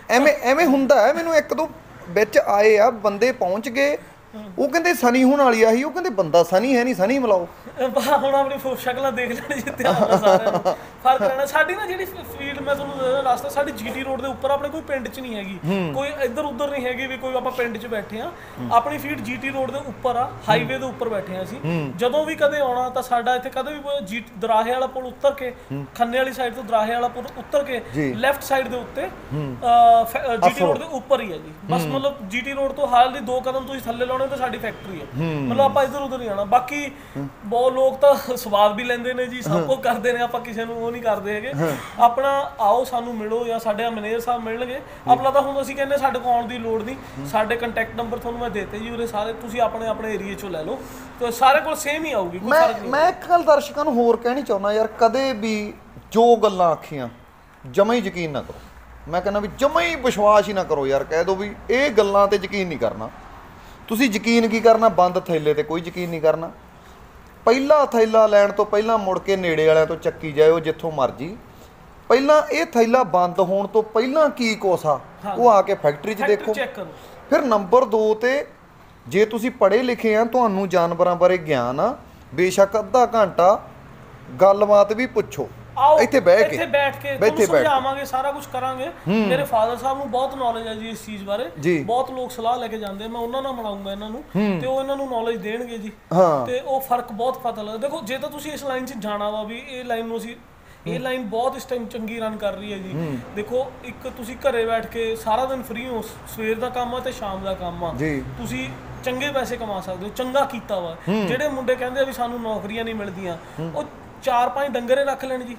ਐਵੇਂ ਹੁੰਦਾ ਹੈ, ਮੈਨੂੰ ਇੱਕ ਦੋ ਵਿੱਚ ਆਏ ਆ ਬੰਦੇ ਪਹੁੰਚ ਗਏ ਉਹ ਕਹਿੰਦੇ ਸਨੀ ਹੋਣ ਵਾਲੀ ਆਹੀ, ਉਹ ਕਹਿੰਦੇ ਬੰਦਾ ਸਨੀ ਹੈ ਨਹੀਂ, ਸਨੀ ਮਿਲਾਓ। ਹੁਣ ਆਪਣੀ ਸ਼ਕਲਾਂ ਦੇਖ ਲੈਣ ਜਿੱਤੇ ਆਉਂਦਾ ਸਾਰਾ ਫਰਕ ਰਹਿਣਾ। ਸਾਡੀ ਨਾ ਜਿਹੜੀ ਫੀਲਡ ਮੈਂ ਤੁਹਾਨੂੰ ਦੱਸਦਾ ਸਾਡੀ ਜੀਟੀ ਰੋਡ ਦੇ ਉੱਪਰ ਆਪਣੇ ਕੋਈ ਪਿੰਡ 'ਚ ਨਹੀਂ ਹੈਗੀ, ਕੋਈ ਇੱਧਰ ਉੱਧਰ ਨਹੀਂ ਹੈਗੀ ਵੀ ਕੋਈ ਆਪਾਂ ਪਿੰਡ 'ਚ ਬੈਠੇ ਆ, ਆਪਣੀ ਫੀਲਡ ਜੀਟੀ ਰੋਡ ਦੇ ਉੱਪਰ ਆ, ਹਾਈਵੇ ਦੇ ਉੱਪਰ ਬੈਠੇ ਆ ਅਸੀਂ। ਜਦੋਂ ਵੀ ਕਦੇ ਆਉਣਾ ਤਾਂ ਸਾਡਾ ਇੱਥੇ ਕਦੇ ਵੀ ਦਰਾਹੇ ਵਾਲਾ ਪੁਲ ਉੱਤਰ ਕੇ, ਖੰਨੇ ਵਾਲੀ ਸਾਈਡ ਤੋਂ ਦਰਾਹੇ ਵਾਲਾ ਪੁਲ ਉੱਤਰ ਕੇ ਲੈਫਟ ਸਾਈਡ ਦੇ ਉੱਤੇ ਜੀਟੀ ਰੋਡ ਦੇ ਉੱਪਰ ਹੀ ਹੈ ਜੀ ਬਸ। ਮਤਲਬ ਜੀਟੀ ਰੋਡ ਤੋਂ ਹਾਲ ਦੀ 2 ਕਦਮ ਤੁਸੀਂ ਥੱਲੇ ਲਾਉਣੇ ਤਾਂ ਸਾਡੀ ਫੈਕਟਰੀ ਹੈ, ਮਤਲਬ ਆਪਾਂ ਇੱਧਰ ਉੱਧਰ ਨਹੀਂ ਆਉਣਾ। ਬਾਕੀ ਬਹੁਤ ਲੋਕ ਤਾਂ ਸਵਾਦ ਵੀ ਲੈਂਦੇ ਨੇ ਜੀ, ਸਭ ਕੁਝ ਕਰਦੇ ਨੇ, ਆਪਾਂ ਕਿਸੇ ਨੂੰ ਉਹ ਨਹੀਂ ਕਰਦੇ ਹੈਗੇ। ਆਪਣਾ ਆਓ ਸਾਨੂੰ ਮਿਲੋ ਜਾਂ ਸਾਡੇ ਮੈਨੇਜਰ ਸਾਹਿਬ ਮਿਲਣਗੇ ਆਪਣਾ, ਤਾਂ ਹੁਣ ਅਸੀਂ ਕਹਿੰਦੇ ਸਾਡੇ ਕੋਲ ਆਉਣ ਦੀ ਲੋੜ ਨਹੀਂ, ਸਾਡੇ ਕੰਟੈਕਟ ਨੰਬਰ ਤੁਹਾਨੂੰ ਮੈਂ ਦੇਤੇ ਜੀ, ਉਹਦੇ ਸਾਰੇ ਤੁਸੀਂ ਆਪਣੇ ਆਪਣੇ ਏਰੀਏ ਚੋਂ ਲੈ ਲਓ ਤੇ ਸਾਰੇ ਕੋਲ ਸੇਮ ਹੀ ਆਊਗੀ। ਮੈਂ ਇੱਕ ਗੱਲ ਦਰਸ਼ਕਾਂ ਨੂੰ ਹੋਰ ਕਹਿਣੀ ਚਾਹੁੰਦਾ ਯਾਰ, ਕਦੇ ਵੀ ਜੋ ਗੱਲਾਂ ਆਖੀਆਂ ਜਮਾ ਹੀ ਯਕੀਨ ਨਾ ਕਰੋ। ਮੈਂ ਕਹਿੰਦਾ ਵੀ ਜਮਾ ਹੀ ਵਿਸ਼ਵਾਸ ਹੀ ਨਾ ਕਰੋ ਯਾਰ, ਕਹਿ ਦਿਓ ਵੀ ਇਹ ਗੱਲਾਂ 'ਤੇ ਯਕੀਨ ਨਹੀਂ ਕਰਨਾ। ਤੁਸੀਂ ਯਕੀਨ ਕੀ ਕਰਨਾ, ਬੰਦ ਥੈਲੇ 'ਤੇ ਕੋਈ ਯਕੀਨ ਨਹੀਂ ਕਰਨਾ। ਪਹਿਲਾ ਥੈਲਾ ਲੈਣ ਤੋਂ ਪਹਿਲਾਂ ਮੁੜ ਕੇ ਨੇੜੇ ਵਾਲਿਆਂ ਤੋਂ ਚੱਕੀ ਜਾਇਓ ਜਿੱਥੋਂ ਮਰਜ਼ੀ, ਪਹਿਲਾਂ ਇਹ ਥੈਲਾ ਬੰਦ ਹੋਣ ਤੋਂ ਪਹਿਲਾਂ ਕੀ ਕੋਸਾ ਉਹ ਆ ਕੇ ਫੈਕਟਰੀ 'ਚ ਦੇਖੋ। ਫਿਰ ਨੰਬਰ 2 'ਤੇ ਜੇ ਤੁਸੀਂ ਪੜ੍ਹੇ ਲਿਖੇ ਆ, ਤੁਹਾਨੂੰ ਜਾਨਵਰਾਂ ਬਾਰੇ ਗਿਆਨ ਆ, ਬੇਸ਼ੱਕ ਅੱਧਾ ਘੰਟਾ ਗੱਲਬਾਤ ਵੀ ਪੁੱਛੋ, ਇੱਥੇ ਬਹਿ ਕੇ ਤੁਹਾਨੂੰ ਸਮਝਾਵਾਂਗੇ, ਸਾਰਾ ਕੁਝ ਕਰਾਂਗੇ। ਮੇਰੇ ਫਾਦਰ ਸਾਹਿਬ ਨੂੰ ਬਹੁਤ ਨੌਲੇਜ ਹੈ ਜੀ ਇਸ ਚੀਜ਼ ਬਾਰੇ, ਬਹੁਤ ਲੋਕ ਸਲਾਹ ਲੈ ਕੇ ਜਾਂਦੇ, ਮੈਂ ਉਹਨਾਂ ਨਾਲ ਮਿਲਾਉਂਗਾ ਇਹਨਾਂ ਨੂੰ ਤੇ ਉਹ ਇਹਨਾਂ ਨੂੰ ਨੌਲੇਜ ਦੇਣਗੇ ਜੀ, ਤੇ ਉਹ ਫਰਕ ਬਹੁਤ ਪਤਾ ਲੱਗਦਾ। ਦੇਖੋ ਜੇ ਤਾਂ ਤੁਸੀਂ ਇਸ ਲਾਈਨ 'ਚ ਜਾਣਾ ਵਾ ਵੀ ਇਹ ਲਾਈਨ ਨੂੰ ਅਸੀਂ ਇਹ ਲਾਈਨ ਬਹੁਤ ਇਸ ਟਾਈਮ ਚੰਗੀ ਰਨ ਕਰ ਰਹੀ ਹੈ ਜੀ। ਦੇਖੋ ਇੱਕ ਤੁਸੀਂ ਘਰੇ ਬੈਠ ਕੇ ਸਾਰਾ ਦਿਨ ਫ੍ਰੀ ਹੋ, ਸਵੇਰ ਦਾ ਕੰਮ ਆ ਤੇ ਸ਼ਾਮ ਦਾ ਕੰਮ ਆ, ਤੁਸੀਂ ਚੰਗੇ ਪੈਸੇ ਕਮਾ ਸਕਦੇ ਹੋ, ਚੰਗਾ ਕੀਤਾ ਵਾ। ਜਿਹੜੇ ਮੁੰਡੇ ਕਹਿੰਦੇ ਵੀ ਸਾਨੂੰ ਨੌਕਰੀਆਂ ਨਹੀਂ ਮਿਲਦੀਆਂ, ਉਹ 4-5 ਡੰਗਰੇ ਰੱਖ ਲੈਣ ਜੀ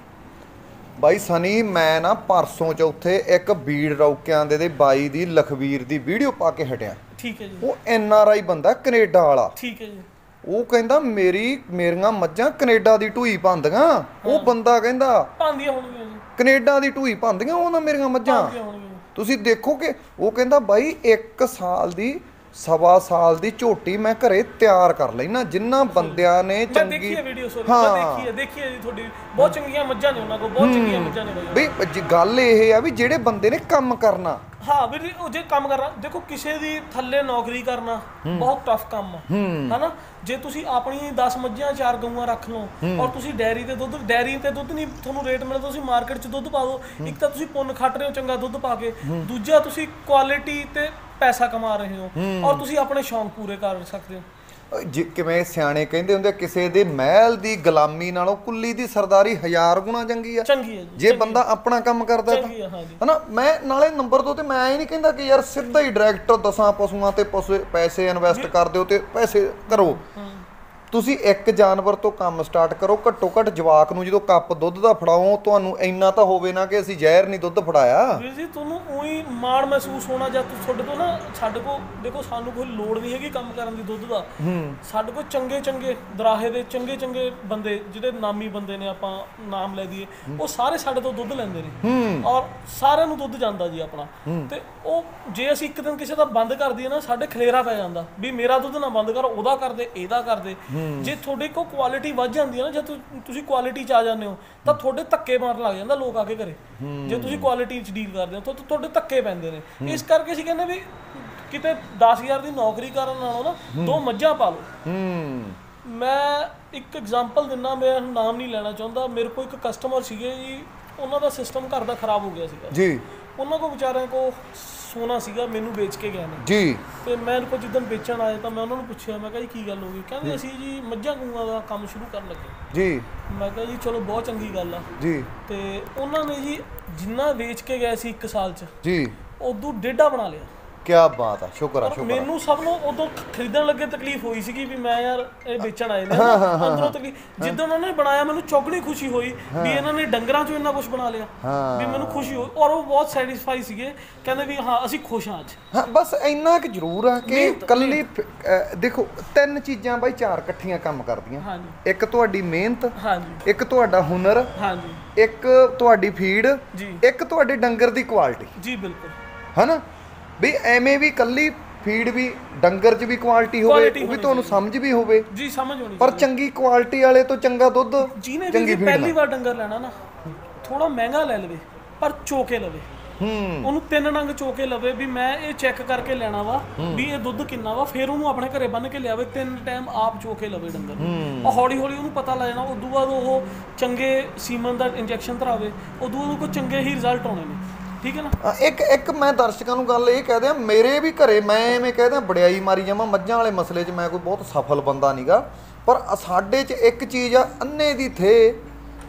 ਬਾਈ ਸਨੀ। ਮੈਂ ਨਾ ਪਰਸੋਂ ਚੌਥੇ ਇੱਕ ਬੀੜ ਰੌਕਿਆਂ ਦੇ ਬਾਈ ਦੀ ਲਖਵੀਰ ਦੀ ਵੀਡੀਓ ਪਾ ਕੇ ਹਟਿਆ, ਠੀਕ ਹੈ ਜੀ। ਉਹ NRI ਬੰਦਾ ਕੈਨੇਡਾ ਵਾਲਾ, ਠੀਕ ਹੈ ਜੀ। ਉਹ ਕਹਿੰਦਾ ਮੇਰੀਆਂ ਮੱਝਾਂ ਕੈਨੇਡਾ ਦੀ ਢੂਈ ਪਾਉਂਦੀਆਂ, ਉਹ ਬੰਦਾ ਕਹਿੰਦਾ ਪਾਉਂਦੀਆਂ ਹੋਣਗੀਆਂ ਜੀ ਕੈਨੇਡਾ ਦੀ ਢੂਈ ਪਾਉਂਦੀਆਂ ਉਹਨਾਂ ਮੇਰੀਆਂ ਮੱਝਾਂ। ਤੁਸੀਂ ਦੇਖੋ ਕਿ ਉਹ ਕਹਿੰਦਾ ਬਾਈ 1 ਸਾਲ ਦੀ 1.25 ਸਾਲ ਦੀ ਝੋਟੀ ਮੈਂ ਘਰੇ ਤਿਆਰ ਕਰ ਲੈਣਾ, ਜਿੰਨਾ ਬੰਦਿਆਂ ਨੇ ਚੰਗੀ ਹਾਂ ਦੇਖੀਏ ਜੀ ਤੁਹਾਡੀ ਬਹੁਤ ਚੰਗੀਆਂ ਮੱਝਾਂ ਨੇ, ਉਹਨਾਂ ਕੋਲ ਬਹੁਤ ਚੰਗੀਆਂ ਮੱਝਾਂ ਨੇ ਬਈ। ਗੱਲ ਇਹ ਆ ਵੀ ਜਿਹੜੇ ਬੰਦੇ ਨੇ ਕੰਮ ਕਰਨਾ, ਹਾਂ ਵੀ ਉਹ ਜੇ ਕੰਮ ਕਰਨਾ, ਦੇਖੋ ਕਿਸੇ ਦੀ ਥੱਲੇ ਨੌਕਰੀ ਕਰਨਾ ਬਹੁਤ ਟਫ ਕੰਮ ਆ ਹਨਾ। ਜੇ ਤੁਸੀਂ ਆਪਣੀ 10 ਮੱਝਾਂ 4 ਗਊਆਂ ਰੱਖ ਲਓ ਔਰ ਤੁਸੀਂ ਡੈਰੀ ਤੇ ਦੁੱਧ ਨਹੀਂ ਤੁਹਾਨੂੰ ਰੇਟ ਮਿਲਦਾ, ਤੁਸੀਂ ਮਾਰਕੀਟ 'ਚ ਦੁੱਧ ਪਾ ਦਿਓ, ਇੱਕ ਤਾਂ ਤੁਸੀਂ ਪੁੰਨ ਖੱਟ ਰਹੇ ਹੋ ਚੰਗਾ ਦੁੱਧ ਪਾ ਕੇ, ਦੂਜਾ ਤੁਸੀਂ ਕੁਆਲਿਟੀ ਤੇ ਪੈਸਾ ਕਮਾ ਰਹੇ ਹੋ ਔਰ ਤੁਸੀਂ ਆਪਣੇ ਸ਼ੌਂਕ ਪੂਰੇ ਕਰ ਸਕਦੇ ਹੋ। ਕਿਵੇਂ ਸਿਆਣੇ ਕਹਿੰਦੇ ਹੁੰਦੇ, ਕਿਸੇ ਦੇ ਮਹਿਲ ਦੀ ਗੁਲਾਮੀ ਨਾਲੋਂ ਕੁੱਲੀ ਦੀ ਸਰਦਾਰੀ 1000 ਗੁਣਾ ਚੰਗੀ ਆ, ਜੇ ਬੰਦਾ ਆਪਣਾ ਕੰਮ ਕਰਦਾ ਤਾਂ ਹਨਾ। ਮੈਂ ਨਾਲੇ ਨੰਬਰ 2 ਤੇ ਮੈਂ ਇਹ ਨਹੀਂ ਕਹਿੰਦਾ ਕਿ ਯਾਰ ਸਿੱਧਾ ਹੀ ਡਾਇਰੈਕਟ 10 ਪਸ਼ੂਆਂ ਤੇ ਪੈਸੇ ਇਨਵੈਸਟ ਕਰ ਦਿਓ ਤੇ ਪੈਸੇ ਕਰੋ। ਤੁਸੀਂ ਇੱਕ ਜਾਨਵਰ ਤੋਂ ਕੰਮ ਸਟਾਰਟ ਕਰੋ, ਘੱਟੋ ਘੱਟ ਜਵਾਕ ਨੂੰ ਜਦੋਂ ਕੱਪ ਦੁੱਧ ਦਾ ਫੜਾਓ ਤੁਹਾਨੂੰ ਇੰਨਾ ਤਾਂ ਹੋਵੇ ਨਾ ਕਿ ਅਸੀਂ ਜ਼ਹਿਰ ਨਹੀਂ ਦੁੱਧ ਫੜਾਇਆ ਜੀ, ਤੁਹਾਨੂੰ ਉਹੀ ਮਾਣ ਮਹਿਸੂਸ ਹੋਣਾ। ਜਾਂ ਤੁਹਾਡੇ ਤੋਂ ਨਾ ਸਾਡੇ ਕੋਲ ਦੇਖੋ ਸਾਨੂੰ ਕੋਈ ਲੋੜ ਨਹੀਂ ਹੈਗੀ ਕੰਮ ਕਰਨ ਦੀ ਦੁੱਧ ਦਾ, ਸਾਡੇ ਕੋਲ ਚੰਗੇ ਦਰਾਹੇ ਦੇ ਚੰਗੇ ਬੰਦੇ ਜਿਹੜੇ ਨਾਮੀ ਬੰਦੇ ਨੇ ਆਪਾਂ ਨਾਮ ਲੈ ਦਈਏ, ਉਹ ਸਾਰੇ ਸਾਡੇ ਤੋਂ ਦੁੱਧ ਲੈਂਦੇ ਨੇ ਔਰ ਸਾਰਿਆਂ ਨੂੰ ਦੁੱਧ ਜਾਂਦਾ ਜੀ ਆਪਣਾ। ਤੇ ਉਹ ਜੇ ਅਸੀਂ ਇੱਕ ਦਿਨ ਕਿਸੇ ਦਾ ਬੰਦ ਕਰ ਦਈਏ ਨਾ, ਸਾਡੇ ਖਲੇਰਾ ਪੈ ਜਾਂਦਾ ਵੀ ਮੇਰਾ ਦੁੱਧ ਨਾ ਬੰਦ ਕਰ, ਉਹਦਾ ਕਰਦੇ ਇਹਦਾ ਕਰਦੇ। ਜੇ ਤੁਹਾਡੇ ਕੋਲ ਕੁਆਲਿਟੀ ਵੱਧ ਜਾਂਦੀ ਹੈ ਨਾ, ਜੇ ਤੁਸੀਂ ਕੁਆਲਿਟੀ 'ਚ ਆ ਜਾਂਦੇ ਹੋ ਤਾਂ ਤੁਹਾਡੇ ਧੱਕੇ ਮਾਰਨ ਲੱਗ ਜਾਂਦਾ ਲੋਕ ਆ ਕੇ ਘਰੇ, ਜੇ ਤੁਸੀਂ ਕੁਆਲਿਟੀ 'ਚ ਡੀਲ ਕਰਦੇ ਹੋ ਤਾਂ ਤੁਹਾਡੇ ਧੱਕੇ ਪੈਂਦੇ ਨੇ। ਇਸ ਕਰਕੇ ਅਸੀਂ ਕਹਿੰਦੇ ਵੀ ਕਿਤੇ 10000 ਦੀ ਨੌਕਰੀ ਕਰਨ ਨਾਲੋਂ ਨਾ 2 ਮੱਝਾਂ ਪਾ ਲਓ। ਮੈਂ ਇੱਕ ਐਗਜ਼ਾਮਪਲ ਦਿੰਦਾ, ਮੈਂ ਨਾਮ ਨਹੀਂ ਲੈਣਾ ਚਾਹੁੰਦਾ। ਮੇਰੇ ਕੋਲ ਇੱਕ ਕਸਟਮਰ ਸੀਗੇ ਜੀ, ਉਹਨਾਂ ਦਾ ਸਿਸਟਮ ਘਰ ਦਾ ਖਰਾਬ ਹੋ ਗਿਆ ਸੀਗਾ ਜੀ, ਉਹਨਾਂ ਕੋਲ ਵਿਚਾਰਿਆਂ ਕੋਲ ਸੋਨਾ ਸੀਗਾ, ਮੈਨੂੰ ਵੇਚ ਕੇ ਗਏ ਨੇ ਜੀ। ਤੇ ਮੈਂ ਕੋਈ ਜਿੱਦਣ ਵੇਚਣ ਆਇਆ ਤਾਂ ਮੈਂ ਉਹਨਾਂ ਨੂੰ ਪੁੱਛਿਆ, ਮੈਂ ਕਿਹਾ ਜੀ ਕੀ ਗੱਲ ਹੋ ਗਈ? ਕਹਿੰਦੇ ਅਸੀਂ ਜੀ ਮੱਝਾਂ ਗਊਆਂ ਦਾ ਕੰਮ ਸ਼ੁਰੂ ਕਰਨ ਲੱਗੇ ਜੀ। ਮੈਂ ਕਿਹਾ ਜੀ ਚਲੋ ਬਹੁਤ ਚੰਗੀ ਗੱਲ ਆ ਜੀ। ਤੇ ਉਹਨਾਂ ਨੇ ਜੀ ਜਿੰਨਾ ਵੇਚ ਕੇ ਗਏ ਸੀ 1 ਸਾਲ 'ਚ ਜੀ, ਉਦੋਂ 1.5 ਬਣਾ ਲਿਆ। ਕਿਆ ਬਾਤ ਆ, ਸ਼ੁਕਰ ਆ ਸ਼ੁਕਰ। ਮੈਨੂੰ ਸਭ ਨੂੰ ਉਦੋਂ ਖਰੀਦਣ ਲੱਗੇ ਤਕਲੀਫ ਹੋਈ ਸੀਗੀ ਵੀ ਮੈਂ ਯਾਰ ਇਹ ਵੇਚਣ ਆਏ ਨੇ, ਅੰਦਰੋਂ ਤਕਲੀਫ। ਜਿੱਦਾਂ ਉਹਨਾਂ ਨੇ ਬਣਾਇਆ ਮੈਨੂੰ ਚੌਗਣੀ ਖੁਸ਼ੀ ਹੋਈ ਵੀ ਇਹਨਾਂ ਨੇ ਡੰਗਰਾਂ 'ਚੋਂ ਇੰਨਾ ਕੁਝ ਬਣਾ ਲਿਆ ਵੀ ਮੈਨੂੰ ਖੁਸ਼ੀ ਹੋਈ ਔਰ ਉਹ ਬਹੁਤ ਸੈਟੀਸਫਾਈ ਸੀਗੇ, ਕਹਿੰਦੇ ਵੀ ਹਾਂ ਅਸੀਂ ਖੁਸ਼ ਹਾਂ ਅੱਜ। ਹਾਂ ਬਸ ਇੰਨਾ ਕੁ ਜ਼ਰੂਰ ਆ ਕਿ ਇਕੱਲੀ ਦੇਖੋ 3 ਚੀਜ਼ਾਂ ਬਾਈ 4 ਇਕੱਠੀਆਂ ਕੰਮ ਕਰਦੀਆਂ, ਇੱਕ ਤੁਹਾਡੀ ਮਿਹਨਤ, ਇੱਕ ਤੁਹਾਡਾ ਹੁਨਰ, ਇੱਕ ਤੁਹਾਡੀ ਫੀਡ, ਇੱਕ ਤੁਹਾਡੇ ਡੰਗਰ ਦੀ ਕੁਆਲਿਟੀ ਜੀ। ਬਿਲਕੁਲ ਹਨਾ ਵੀ ਐਵੇਂ ਵੀ ਕੱਲੀ ਫੀਡ ਵੀ ਡੰਗਰ 'ਚ ਵੀ ਕੁਆਲਿਟੀ ਹੋਵੇ, ਉਹ ਵੀ ਤੁਹਾਨੂੰ ਸਮਝ ਵੀ ਹੋਵੇ ਜੀ, ਸਮਝ ਹੋਣੀ। ਪਰ ਚੰਗੀ ਕੁਆਲਿਟੀ ਵਾਲੇ ਤੋਂ ਚੰਗਾ ਦੁੱਧ ਜਿਹਨੇ ਪਹਿਲੀ ਵਾਰ ਡੰਗਰ ਲੈਣਾ ਨਾ, ਥੋੜਾ ਮਹਿੰਗਾ ਲੈ ਲਵੇ ਪਰ ਚੋ ਕੇ ਲਵੇ। ओनू तीन नंग चोके लवे भी मैं ये चेक करके लेना वा भी ये दुध किन्ना वा, फिर ओनू अपने घरे बन के लियावे, तीन टाइम आप चोके लवे डंगर। और हौली हौली ओनू पता लग जाना, उदू बाद वो चंगे सीमन का इंजैक्शन धरावे, उदू बाद चंगे ही रिजल्ट आने ने, ठीक है ना। एक मैं दर्शकों को गल कह दिया, मेरे भी घरे मैं इवें कह दिया बड़ियाई मारी जावां मझां वाले मसले च मैं कोई बहुत सफल बंदा नहीं गा, पर साडे च एक चीज़ आ अन्ने दी थे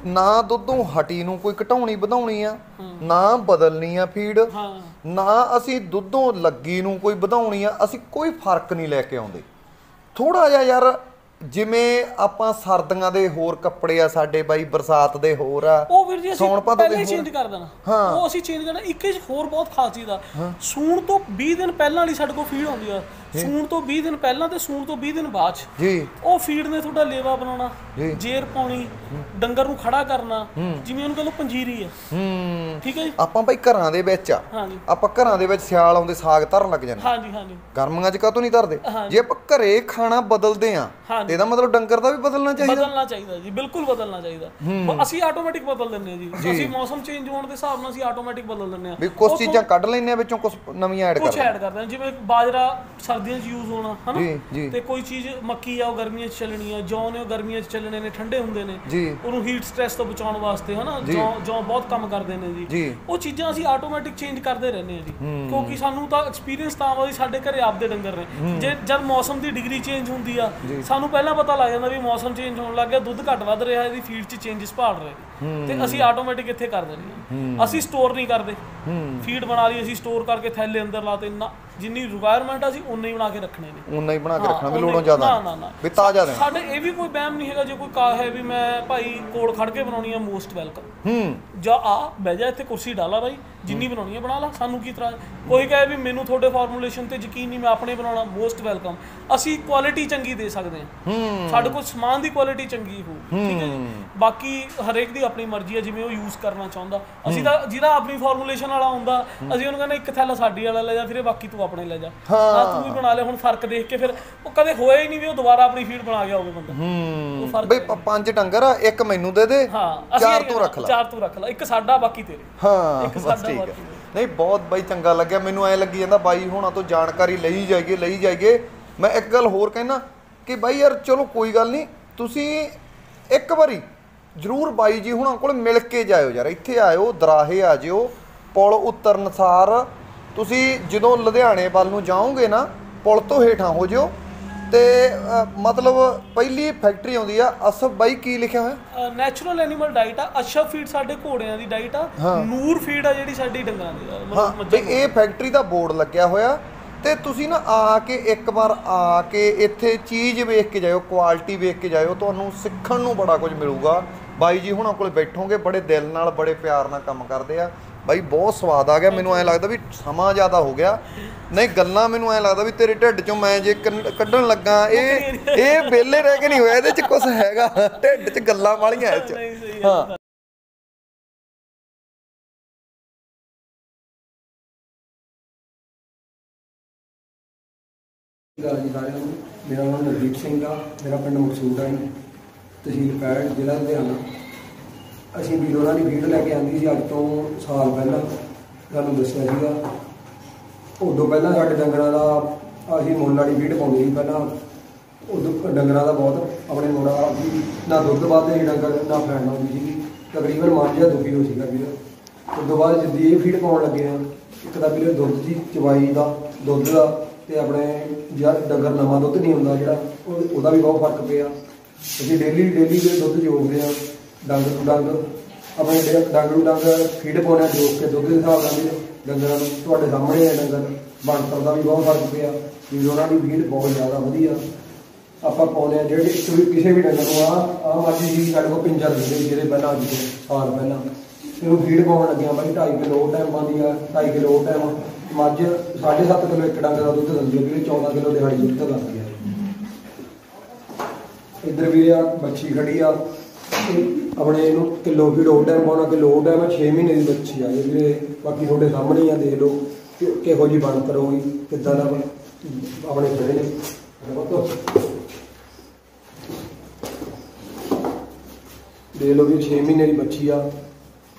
ना दुद्धों हटी नूं कोई घटाउणी वधाउणी आ ना बदलनी आ फीड, ना असी दुद्धों लगी नूं कोई वधाउणी आ, असी कोई फर्क नहीं लैके आउंदे। थोड़ा जिहा यार ਜਿਵੇਂ ਆਪਾਂ ਸਰਦੀਆਂ ਦੇ ਹੋਰ ਕੱਪੜੇ ਆ ਸਾਡੇ ਬਾਈ, ਬਰਸਾਤ ਦੇ ਹੋਰ ਆ, ਉਹ ਵੀਰ ਜੀ ਅਸੀਂ ਪਹਿਲੇ ਚੇਂਜ ਕਰ ਦੇਣਾ। ਉਹ ਅਸੀਂ ਚੇਂਜ ਕਰਨਾ ਇੱਕ ਹੋਰ ਬਹੁਤ ਖਾਸ ਚੀਜ਼ ਆ, ਸੂਣ ਤੋਂ 20 ਦਿਨ ਪਹਿਲਾਂ ਵਾਲੀ ਸਾਡੇ ਕੋਲ ਫੀਡ ਆਉਂਦੀ ਆ, ਸੂਣ ਤੋਂ 20 ਦਿਨ ਪਹਿਲਾਂ ਤੇ ਸੂਣ ਤੋਂ 20 ਦਿਨ ਬਾਅਦ ਜੀ। ਉਹ ਫੀਡ ਨੇ ਤੁਹਾਡਾ ਲੇਵਾ ਬਣਾਉਣਾ, ਜੇਰ ਪਾਉਣੀ, ਡੰਗਰ ਨੂੰ ਖੜਾ ਕਰਨਾ, ਜਿਵੇਂ ਉਹਨੂੰ ਕਹਿੰਦੇ ਪੰਜੀਰੀ ਆ, ਠੀਕ ਹੈ। ਆਪਾਂ ਬਾਈ ਘਰਾਂ ਦੇ ਵਿੱਚ ਆ, ਆਪਾਂ ਘਰਾਂ ਦੇ ਵਿੱਚ ਸਿਆਲ ਆਉਂਦੇ ਸਾਗ ਧਰਨ ਲੱਗ ਜਾਂਦੇ, ਹਾਂਜੀ ਹਾਂਜੀ, ਗਰਮੀਆਂ 'ਚ ਕਾਹਤੋਂ ਨਹੀਂ ਧਰਦੇ। ਜੇ ਆਪਾਂ ਘਰੇ ਖਾਣਾ ਬਦਲਦੇ ਆ ਇਹਦਾ ਮਤਲਬ ਡੰਗਰ ਦਾ ਵੀ ਬਦਲਣਾ ਚਾਹੀਦਾ ਜੀ, ਬਿਲਕੁਲ ਬਦਲਣਾ ਚਾਹੀਦਾ। ਅਸੀਂ ਆਟੋਮੈਟਿਕ ਬਦਲ ਦਿੰਦੇ ਆ ਜੀ, ਅਸੀਂ ਮੌਸਮ ਚੇਂਜ ਹੋਣ ਦੇ ਹਿਸਾਬ ਨਾਲ ਅਸੀਂ ਆਟੋਮੈਟਿਕ ਬਦਲ ਦਿੰਦੇ ਆ, ਵੀ ਕੁਝ ਚੀਜ਼ਾਂ ਕੱਢ ਲੈਂਦੇ ਆ, ਵਿੱਚੋਂ ਕੁਝ ਨਵੀਆਂ ਐਡ ਕਰਦੇ ਆ, ਜਿਵੇਂ ਬਾਜਰਾ ਸਰਦੀਆਂ 'ਚ ਯੂਜ਼ ਹੋਣਾ ਹਨਾ, ਤੇ ਕੋਈ ਚੀਜ਼ ਮੱਕੀ ਆ ਉਹ ਗਰਮੀਆਂ 'ਚ ਚੱਲਣੀ ਆ, ਜੌਂ ਨੇ ਉਹ ਗਰਮੀਆਂ 'ਚ ਚੱਲਣੇ ਨੇ, ਠੰਡੇ ਹੁੰਦੇ ਨੇ, ਉਹਨੂੰ ਹੀਟ ਸਟ੍ਰੈਸ ਤੋਂ ਬਚਾਉਣ ਵਾਸਤੇ ਹਨਾ, ਜੌਂ ਬਹੁਤ ਕੰਮ ਕਰਦੇ ਨੇ ਜੀ, ਉਹ ਚੀਜ਼ਾਂ ਅਸੀਂ ਆਟੋਮੈਟਿਕ ਚੇਂਜ ਕਰਦੇ ਰਹਿੰਦੇ ਆ ਜੀ, ਕਿਉਂਕਿ ਸਾਨੂੰ ਤਾਂ ਐਕਸਪੀਰੀਅੰਸ ਤਾਂ ਆਵਾ ਸਾਡੇ ਘਰੇ ਆਪਦੇ ਡੰਗਰ ਨੇ। ਜੇ ਜਦ ਮੌਸਮ ਦੀ ਡਿਗਰੀ ਚੇਂਜ ਹੁੰਦੀ ਆ ਸਾਨੂੰ ਪਹਿਲਾਂ ਪਤਾ ਲੱਗ ਜਾਂਦਾ ਵੀ ਮੌਸਮ ਚੇਂਜ ਹੋਣ ਲੱਗ ਗਿਆ, ਦੁੱਧ ਘੱਟ ਵੱਧ ਰਿਹਾ, ਇਹਦੀ ਫੀਡ 'ਚ ਚੇਂਜਸ ਭਾੜ ਰਹੇ, ਤੇ ਅਸੀਂ ਆਟੋਮੈਟਿਕ ਇੱਥੇ ਕਰ ਦਿੰਦੇ। ਅਸੀਂ ਸਟੋਰ ਨਹੀਂ ਕਰਦੇ, ਫੀਡ ਬਣਾ ਲਈ ਅਸੀਂ ਸਟੋਰ ਕਰਕੇ ਥੈਲੇ ਅੰਦਰ ਲਾਤੇ ਨਾ, ਜਿੰਨੀ ਰਿਕੁਆਇਰਮੈਂਟ ਆ ਅਸੀਂ ਉਨਾ ਹੀ ਬਣਾ ਕੇ ਰੱਖਣੇ ਨੇ, ਉਨਾ ਹੀ ਬਣਾ ਕੇ ਰੱਖਣਾ, ਵੀ ਲੋੜੋਂ ਜ਼ਿਆਦਾ ਨਾ ਵੀ ਤਾਜ਼ਾ ਰਹਿਣਾ। ਸਾਡੇ ਇਹ ਵੀ ਕੋਈ ਵਹਿਮ ਨਹੀਂ ਹੈਗਾ, ਜੇ ਕੋਈ ਕਹਾ ਹੈ ਵੀ ਮੈਂ ਭਾਈ ਕੋਲ ਖੜ ਕੇ ਬਣਾਉਣੀ ਆ, ਮੋਸਟ ਵੈਲਕਮ, ਜਾਂ ਆ ਬਹਿ ਜਾ ਇੱਥੇ ਕੁਰਸੀ ਡਾਲਾ ਬਾਈ, ਜਿੰਨੀ ਬਣਾਉਣੀ ਆ ਬਣਾ ਲਾ, ਸਾਨੂੰ ਕੀ ਤਰ੍ਹਾਂ। ਕੋਈ ਕਹੇ ਵੀ ਮੈਨੂੰ ਤੁਹਾਡੇ ਫਾਰਮੂਲੇਸ਼ਨ ਤੇ ਯਕੀਨ ਨਹੀਂ, ਮੈਂ ਆਪਣੇ ਬਣਾਉਣਾ, ਮੋਸਟ ਵੈਲਕਮ। ਅਸੀਂ ਕੁਆਲਿਟੀ ਚੰਗੀ ਦੇ ਸਕਦੇ ਹਾਂ, ਸਾਡੇ ਕੋਲ ਸਮਾਨ ਦੀ ਕੁਆਲਿਟੀ ਚੰਗੀ ਹੋ, ਠੀਕ ਹੈ ਜੀ। ਬਾਕੀ ਹਰੇਕ ਦੀ ਆਪਣੀ ਮਰਜ਼ੀ ਹੈ ਜਿਵੇਂ ਉਹ ਯੂਜ਼ ਕਰਨਾ ਚਾਹੁੰਦਾ। ਅਸੀਂ ਤਾਂ ਜਿਹਦਾ ਆਪਣੀ ਫਾਰਮੂਲੇਸ਼ਨ ਵਾਲਾ ਹੁੰਦਾ ਅਸੀਂ ਉਹਨੂੰ ਕਹਿੰਦੇ ਇੱਕ ਥੈਲਾ ਸਾਡੀ ਵਾਲਾ ਲੈ ਜਾ, ਫਿਰ ਬਾਕੀ ਤੂੰ ਆਪਣੇ ਲੈ ਜਾ, ਹਾਂ ਤੂੰ ਵੀ ਬਣਾ ਲੈ। ਹੁਣ ਫਰਕ ਦੇਖ ਕੇ ਫਿਰ ਉਹ ਕਦੇ ਹੋਇਆ ਹੀ ਨਹੀਂ ਵੀ ਉਹ ਦੁਬਾਰਾ ਆਪਣੀ ਫੀਡ ਬਣਾ ਗਿਆ ਹੋਵੇ ਬੰਦਾ। ਬਈ ਪੰਜ ਡੰਗਰ ਆ, ਇੱਕ ਮੈਨੂੰ ਦੇ ਦੇ, ਹਾਂ ਚਾਰ ਤੂੰ ਰੱਖ ਲੈ, ਇੱਕ ਸਾਡਾ ਬਾਕੀ ਤੇਰੇ, ਹਾਂ ਇੱਕ ਸਾਡਾ ਬਾਕੀ। ਨਹੀਂ ਬਹੁਤ ਬਾਈ ਚੰਗਾ ਲੱਗਿਆ ਮੈਨੂੰ, ਐ ਲੱਗੀ ਜਾਂਦਾ ਬਾਈ ਹੁਣਾਂ ਤੋਂ ਜਾਣਕਾਰੀ ਲਈ ਜਾਈਏ। ਮੈਂ ਇੱਕ ਗੱਲ ਹੋਰ ਕਹਿਣਾ ਕਿ ਬਾਈ ਯਾਰ ਚਲੋ ਕੋਈ ਗੱਲ ਨਹੀਂ, ਤੁਸੀਂ ਇੱਕ ਵਾਰੀ ਜ਼ਰੂਰ ਬਾਈ ਜੀ ਹੁਣਾਂ ਕੋਲ ਮਿਲ ਕੇ ਜਾਇਓ ਯਾਰ, ਇੱਥੇ ਆਇਓ, ਦਰਾਹੇ ਆ ਜਿਓ, ਪੁਲ ਉਤਰਨਸਾਰ ਤੁਸੀਂ ਜਦੋਂ ਲੁਧਿਆਣੇ ਵੱਲ ਨੂੰ ਜਾਓਗੇ ਨਾ, ਪੁਲ ਤੋਂ ਹੇਠਾਂ ਹੋ ਜਿਓ ਤੇ ਮਤਲਬ ਪਹਿਲੀ ਫੈਕਟਰੀ ਆਉਂਦੀ ਆ। ਅਸ਼ਫ ਬਾਈ ਕੀ ਲਿਖਿਆ ਹੋਇਆ? ਨੈਚੁਰਲ ਐਨੀਮਲ ਡਾਈਟ ਆ, ਅਸ਼ਫ ਫੀਡ ਸਾਡੇ ਘੋੜਿਆਂ ਦੀ ਡਾਈਟ ਆ, ਨੂਰ ਫੀਡ ਆ ਜਿਹੜੀ ਸਾਡੀ ਡੰਗਰਾਂ ਦੀ। ਤੇ ਇਹ ਫੈਕਟਰੀ ਦਾ ਬੋਰਡ ਲੱਗਿਆ ਹੋਇਆ, ਤੇ ਤੁਸੀਂ ਨਾ ਆ ਕੇ ਇੱਕ ਵਾਰ ਆ ਕੇ ਇੱਥੇ ਚੀਜ਼ ਵੇਖ ਕੇ ਜਾਇਓ, ਕੁਆਲਿਟੀ ਵੇਖ ਕੇ ਜਾਇਓ, ਤੁਹਾਨੂੰ ਸਿੱਖਣ ਨੂੰ ਬੜਾ ਕੁਝ ਮਿਲੂਗਾ। ਬਾਈ ਜੀ ਹੁਣਾਂ ਕੋਲ ਬੈਠੋਗੇ, ਬੜੇ ਦਿਲ ਨਾਲ ਬੜੇ ਪਿਆਰ ਨਾਲ ਕੰਮ ਕਰਦੇ ਆ ਬਾਈ, ਬਹੁਤ ਸਵਾਦ ਆ ਗਿਆ। ਮੈਨੂੰ ਐਂ ਲੱਗਦਾ ਵੀ ਸਮਾਂ ਜ਼ਿਆਦਾ ਹੋ ਗਿਆ, ਨਹੀਂ ਗੱਲਾਂ ਮੈਨੂੰ ਐਂ ਲੱਗਦਾ ਵੀ ਤੇਰੇ ਢਿੱਡ 'ਚੋਂ ਮੈਂ ਜੇ ਕੱਢਣ ਲੱਗਾ, ਇਹ ਵਿਹਲੇ ਰਹਿ ਕੇ ਨਹੀਂ ਹੋਇਆ, ਇਹਦੇ 'ਚ ਕੁਛ ਹੈਗਾ, ਢਿੱਡ 'ਚ ਗੱਲਾਂ ਵਾਲੀਆਂ ਇਹ 'ਚ, ਹਾਂ। ਜੀ ਸਾਰਿਆਂ ਨੂੰ, ਮੇਰਾ ਨਾਮ ਨਵਦੀਪ ਸਿੰਘ ਆ, ਮੇਰਾ ਪਿੰਡ ਮਕਸੂਦਾ ਜੀ, ਤਹਿਸੀਲ ਪੈੜ, ਜ਼ਿਲ੍ਹਾ ਲੁਧਿਆਣਾ। ਅਸੀਂ ਵੀਰ ਉਹਨਾਂ ਦੀ ਵੀਡੀਓ ਲੈ ਕੇ ਆਉਂਦੀ ਸੀ ਅੱਜ ਤੋਂ ਸਾਲ ਪਹਿਲਾਂ, ਤੁਹਾਨੂੰ ਦੱਸਿਆ ਸੀਗਾ। ਉਦੋਂ ਪਹਿਲਾਂ ਸਾਡੇ ਡੰਗਰਾਂ ਦਾ ਅਸੀਂ ਮੁੱਲ ਵਾਲੀ ਵੀਡ ਪਾਉਂਦੇ ਸੀ ਪਹਿਲਾਂ, ਉਦੋਂ ਡੰਗਰਾਂ ਦਾ ਬਹੁਤ ਆਪਣੇ ਮੁੱਲ ਵਾਲੀ ਨਾ ਦੁੱਧ ਵੱਧ ਸੀ ਡੰਗਰ, ਨਾ ਫੈਟ ਆਉਂਦੀ ਸੀਗੀ, ਤਕਰੀਬਨ ਮਨ ਜਿਹਾ ਦੁਖੀ ਹੋ ਸੀਗਾ ਵੀਰ। ਉਦੋਂ ਬਾਅਦ ਜਿੱਦੀ ਇਹ ਫੀਡ ਪਾਉਣ ਲੱਗੇ ਹਾਂ, ਇੱਕ ਤਾਂ ਵੀਰ ਦੁੱਧ ਦੀ ਚਵਾਈ ਦਾ, ਦੁੱਧ ਦਾ, ਅਤੇ ਆਪਣੇ ਜਿਹੜਾ ਡੰਗਰ ਨਵਾਂ ਦੁੱਧ ਨਹੀਂ ਹੁੰਦਾ ਜਿਹੜਾ, ਉਹਦਾ ਵੀ ਬਹੁਤ ਫਰਕ ਪਿਆ। ਅਸੀਂ ਡੇਲੀ ਦੇ ਦੁੱਧ ਜੋੜਦੇ ਹਾਂ, ਡੰਗ ਨੂੰ ਡੰਗ ਆਪਣੇ ਡੰਗ ਨੂੰ ਡੰਗ ਫੀਡ ਪਾਉਣਾ, ਜੋੜ ਕੇ ਦੁੱਧ ਦੇ ਹਿਸਾਬ ਨਾਲ ਡੰਗਰਾਂ ਨੂੰ। ਤੁਹਾਡੇ ਸਾਹਮਣੇ ਡੰਗਰ ਬਣਤਰ ਦਾ ਵੀ ਬਹੁਤ ਫਰਕ ਪਿਆ ਵੀ, ਉਹਨਾਂ ਦੀ ਫੀਡ ਬਹੁਤ ਜ਼ਿਆਦਾ ਵਧੀਆ ਆਪਾਂ ਪਾਉਂਦੇ ਹਾਂ। ਜਿਹੜੇ ਕਿਸੇ ਵੀ ਡੰਗਰ ਨੂੰ ਆਹ ਮਰਜ਼ੀ ਸੀ ਸਾਡੇ ਕੋਲ 5-4 ਦਿੰਦੇ ਸੀ, ਜਿਹੜੇ ਪਹਿਲਾਂ ਅੱਜ ਸਾਲ ਪਹਿਲਾਂ ਇਹਨੂੰ ਫੀਡ ਪਾਉਣ ਲੱਗਿਆ ਬਾਈ 2.5 ਕਿਲੋ ਉਹ ਟਾਈਮ ਪਾਉਂਦੀ ਆ, 2.5 ਕਿਲੋ ਉਹ ਟਾਈਮ, ਮੱਝ 7.5 ਕਿਲੋ ਇੱਕ ਡੰਗ ਦਾ ਦੁੱਧ ਦਿੰਦੀ ਆ, 14 ਕਿਲੋ ਦਿਹਾੜੀ ਦੁੱਧ ਲੱਗਦੀ ਆ। ਇੱਧਰ ਵੀ ਆ ਮੱਛੀ ਖੜੀ ਆ, ਆਪਣੇ ਇਹਨੂੰ ਕਿਲੋ ਫੀਡ ਉਹ ਟਾਈਮ ਪਾਉਣਾ, ਕਿਲੋ ਉਹ ਟਾਈਮ, 6 ਮਹੀਨੇ ਦੀ ਬੱਚੀ ਆ ਜੀ ਵੀਰੇ। ਬਾਕੀ ਤੁਹਾਡੇ ਸਾਹਮਣੇ ਆ, ਦੇਖ ਲਓ ਕਿਹੋ ਜਿਹੀ ਬਣ ਕਰੋਗੀ, ਕਿੱਦਾਂ ਦਾ ਆਪਣੇ ਖੜੇ ਨੇ। ਦੇਖ ਲਓ ਵੀ 6 ਮਹੀਨੇ ਦੀ ਬੱਚੀ ਆ,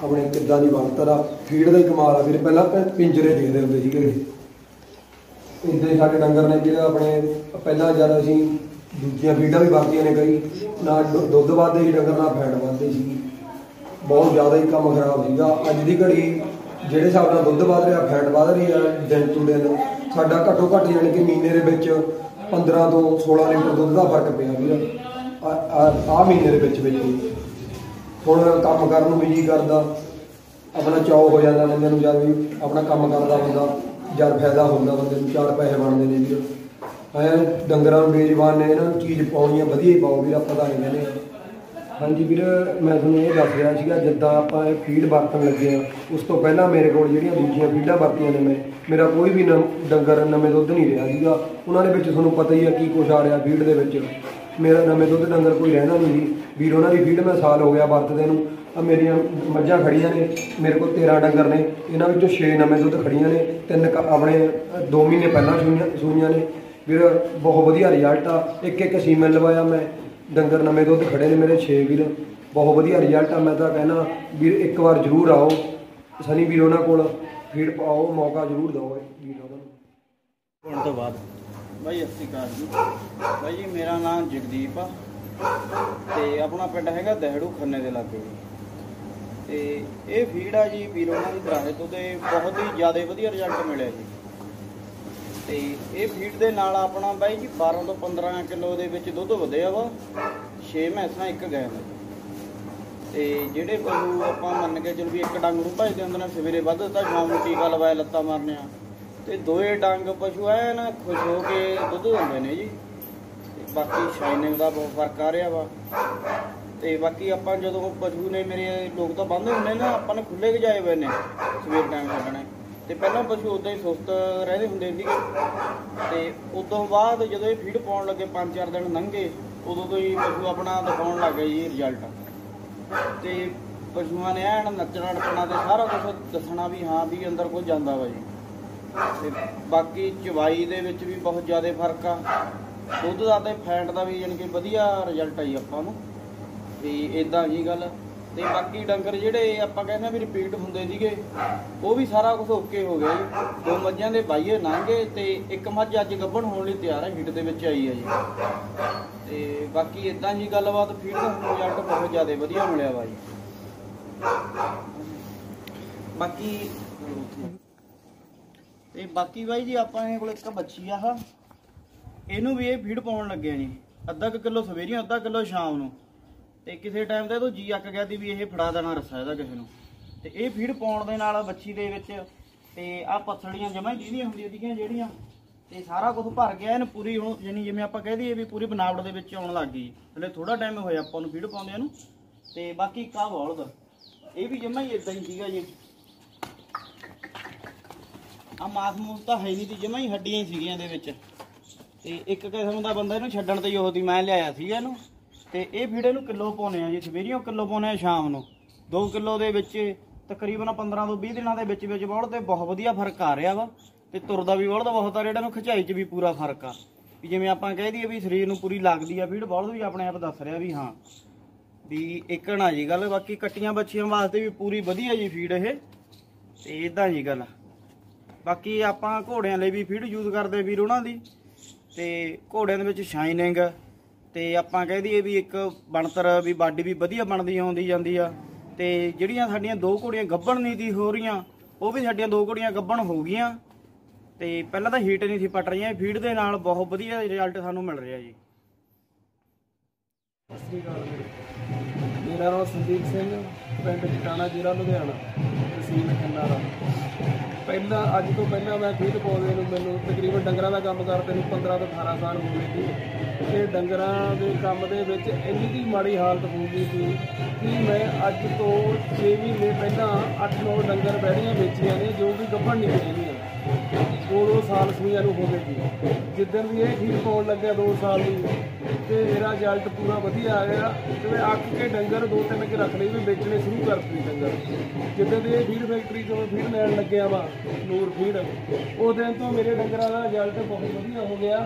अपने किदा की बनतर आ फीड का ही कमाल आ फिर पहला पिंजरे देखते होंगे जी कि इधर ही साढ़े डंगर ने जो अपने पहला जब असी दूजिया फीडा भी वरती ने कई ना दुध वाद ही डंगर ना फैट वादे सी बहुत ज़्यादा ही काम खराब सीगा। अज की घड़ी जिस हिसाब नाल दुध वध रहा फैट वध रही है दिन टू दिन साडा घट्टो घट्ट यानी कि महीने के 15 ਤੋਂ 16 लीटर दुध का फर्क पिया भी आ महीने के हूँ काम करन भी जी करता अपना चाव हो जाता बंदे नूं जद भी अपना काम करता बंदा जद फायदा होता बंदे नूं चार पैसे बनते हैं भी ऐ डंगरां नूं बेजबान ने इन्हां चीज़ पाउणी आ वधिया ही पाओ भी आप पता नहीं कहने। हाँ जी भीर मैं थोड़ा ये दस रहा जिदा आप फीड वरतन लगे हाँ उस तो पहला मेरे को दूजिया फीडा वरतिया ने मैं मेरा कोई भी डंगर नवें दुध नहीं रहा जी उन्होंने थोड़ा पता ही है कि कुछ आ रहा फीड के मेरा नवें दुध डंगर कोई रहना नहीं जी भीर उन्होंने फीड मैं साल हो गया वरतदे नूं मेरिया मझां खड़िया ने मेरे को 13 डंगर ने इन्होंने 6 नवें दुध खड़िया ने 3 अपने 2 महीने पहला सूइयां ने भीर बहुत वधिया रिजल्ट आ एक सीमन लवाया मैं डंगर नवें दुध खड़े ने मेरे 6 वीर बहुत वधिया रिजल्ट आ। मैं तो कहना वीर एक बार जरूर आओ सनी वीर उन्होंने कोल फीड पाओ मौका जरूर दो वीर उन्होंने तो बाद भाई। सत श्रीकाल जी भाई जी मेरा नाम जगदीप आ ते अपना पिंड हैगा दहड़ू खन्ने के लागे ते ये फीड आ जी वीर उन्होंने की कराए तो बहुत ही ज़्यादा वधिया रिजल्ट मिले जी ते ये फीड दे नाल अपना बाई जी 12 ਤੋਂ 15 किलो दे विच दुध वधिया वा 6 भैंसां 1 गाय ते जिहड़े पशु आपां मन के चलो भी 1 डंग भजदे हुंदे ने सवेरे वधदा शाम नूं टीका लवाया लत्ता मारने ते 2 डंग पशु ऐ ना खुश हो के दुध दिंदे ने जी। बाकी शाइनिंग दा बहुत फर्क आ रिहा वा ते बाकी आपां जदों पशु ने मेरे लोग तां बंद हुंदे ने आपां ने खुल्ले गजाए होए ने सवेरे टाइम छड्डणे तो पहला पशु उदा ही सुस्त रहते होंगे थे उदों बाद जो ये फीड पाने लगे 5-4 दिन लंघे उदों तो ही पशु अपना दिखा लग गया जी रिजल्ट तो पशुओं ने ऐन नचना नटना तो सारा कुछ दसना भी हाँ भी अंदर कुछ जाता वा जी। बाकी चवाई दे विच भी बहुत ज़्यादा फर्क आ दुध का तो फैट का भी यानी कि वधिया रिजल्ट आई आपां नूं भी इदां ही गल ते बाकी डंगर जिहड़े आपां कहने भी रिपीट हुंदे सीगे वो भी सारा कुछ ओके हो गया जी। 2 ਮੱਝਾं दे बाईए लंघे ते 1 ਮੱਝ अज ਗੱਭਣ होने तैयार है फीड दे विच आई है जी ते बाकी इदां ही गलबात फीड दा रिजल्ट बहुत ज़्यादा वधिया मिलिया वा जी। बाकी भाई जी आपां इहदे कोल एक बच्ची आ इहनूं भी फीड पाउण लगे जी 1/2 किलो सवेरे 1/2 किलो शाम नूं तो किसी टाइम तो जी अक गया भी ये फड़ा देना रस्सा यदा किसी तो यह फीड पाने के बच्ची के आ पत्थड़ियाँ जमा दीदी होंगे जीडिया तो सारा कुछ भर गया इन पूरी हूँ यानी जिमें आप कह दी भी पूरी बनावट के आने लग गई हले थोड़ा टाइम होया आप फीड पाँदे तो बाकी का बॉलद ये भी जमा ही इदा ही सीगा जी आ मास मूस तो है नहीं जमा ही हड्डियां ही सीगिया एक किस्म का बंदा इन्हू छड्डण ते ओह दी मैं लिआया सीगा इन्हू तो यह फीड इनू किलो पाने जी सवेरियों 1 किलो पाने शाम को 2 किलो के तकरीबन 15 ਤੋਂ 20 दिन के बहुत तो बहुत वधिया फर्क आ रहा वा तो तुरदा भी बहुत बहुत आ रहा खिचाई च भी पूरा फर्क आ भी जिमें आप कह दी भी शरीर में पूरी लगती है फीड बहुत भी अपने आप दस रहा भी हाँ भी एक ना जी गल। बाकी कट्टिया बच्चियों वास्ते भी पूरी वधिया जी फीड ये तो इदा जी गल। बाकी आप घोड़िया भी फीड यूज करते वीर उन्होंने तो घोड़िया के शाइनिंग तो आप कह दी भी एक बनतर भी बाडी भी वधिया बनती आँदी जाती है तो जड़िया साड़िया 2 घोड़ियाँ गब्बण नहीं थी हो रही वह भी साड़िया 2 घोड़ियाँ गब्बण हो गई तो पहला तो हीट नहीं थी पट रही फीड के नाल बहुत वधिया रिजल्ट सानू मिल रहा जी। मेरा नाम संदीप सिंह पिंड जटाणा जिला लुधियाना तहसील खन्ना दा पहला अज तो पहला मैं फीड पाने मैंने तकरीबन डंगर का काम करते 15 ਤੋਂ 18 साल हो गए थी तो डंगर के काम के इन्नी की माड़ी हालत हो गई थी कि मैं अज तो 6 महीने पहला 8-9 डंगर बैठिया बेचिया ने जो कि गब्भण नहीं बेचनिया 2-2 साल सूइया हो गए थी जिदन भी ये फीड पाने लगे 2 साल की तो मेरा रिजल्ट पूरा वधिया आ गया जिमें अक के डंगर 2-3 के रख लिए भी बेचने शुरू करते डंगर जिदन के फीड फैक्ट्री तो मैं फीड लैन लग्या वा ਨੂਰ ਫੀਡ उस दिन तो मेरे डंगर का रिजल्ट बहुत वधिया हो गया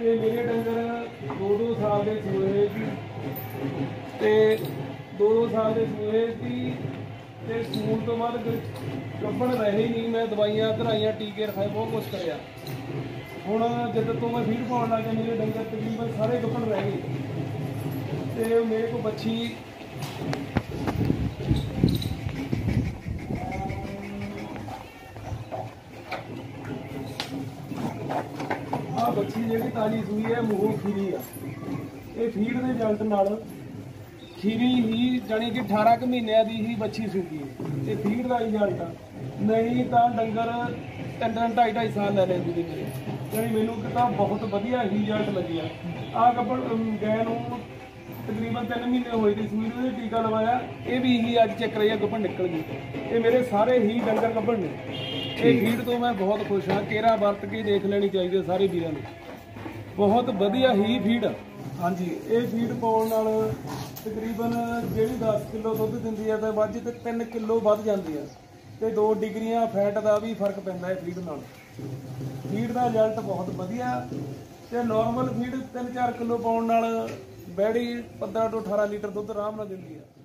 तो मेरे डंगर 2-2 साल के सूए सी तो 2-2 साल के सूए सी तो स्कूल तो बाद ਲੱਭਣ ਰਹੇ ही नहीं। मैं दवाइयां कराइया, टीके रखाए, बहुत कुछ कराया। ਹੁਣ जब तो मैं फीड पाउन लग गया, मेरे डंगर तकरीबन सारे ਲੱਭਣ रह गए। तो मेरे को बच्ची बच्ची जी ताजी सूई है, मूहों खीरी है। ये फीड के रिजल्ट नाल खीरी ही जाने कि 18 महीनों की ही बच्ची सूगी है। ये फीड का रिजल्ट आ, नहीं तो डंगर 3-2.5 साल लै लेंगे। यानी मैनू तो बहुत वधिया ही रिजल्ट लगी आ। गाय नूं तकरीबन 3 महीने होए थे सूई नूं, टीका लवाया। ये भी ही अज चेक कराइया, ਗੱਭਣ निकल गई। ये मेरे सारे ही डंगर ਗੱਭਣ ने। ये फीड तो मैं बहुत खुश हाँ। केरा वरत के देख लेनी चाहिए सारे वीरों को, बहुत वधिया ही फीड। हाँ जी, ये फीड पाउण नाल तकरीबन जी 10 किलो दुध दिंदी है तो वज तो 3 किलो वध जांदी है। तो 2 डिग्रियां फैट का भी फर्क पैंदा है फीड नाल। फीड का रिजल्ट बहुत वधिया। तो नॉर्मल फीड 3-4 किलो पाउण नाल बहड़ी 15 ਤੋਂ 18 लीटर दुध आराम नाल दिंदी है।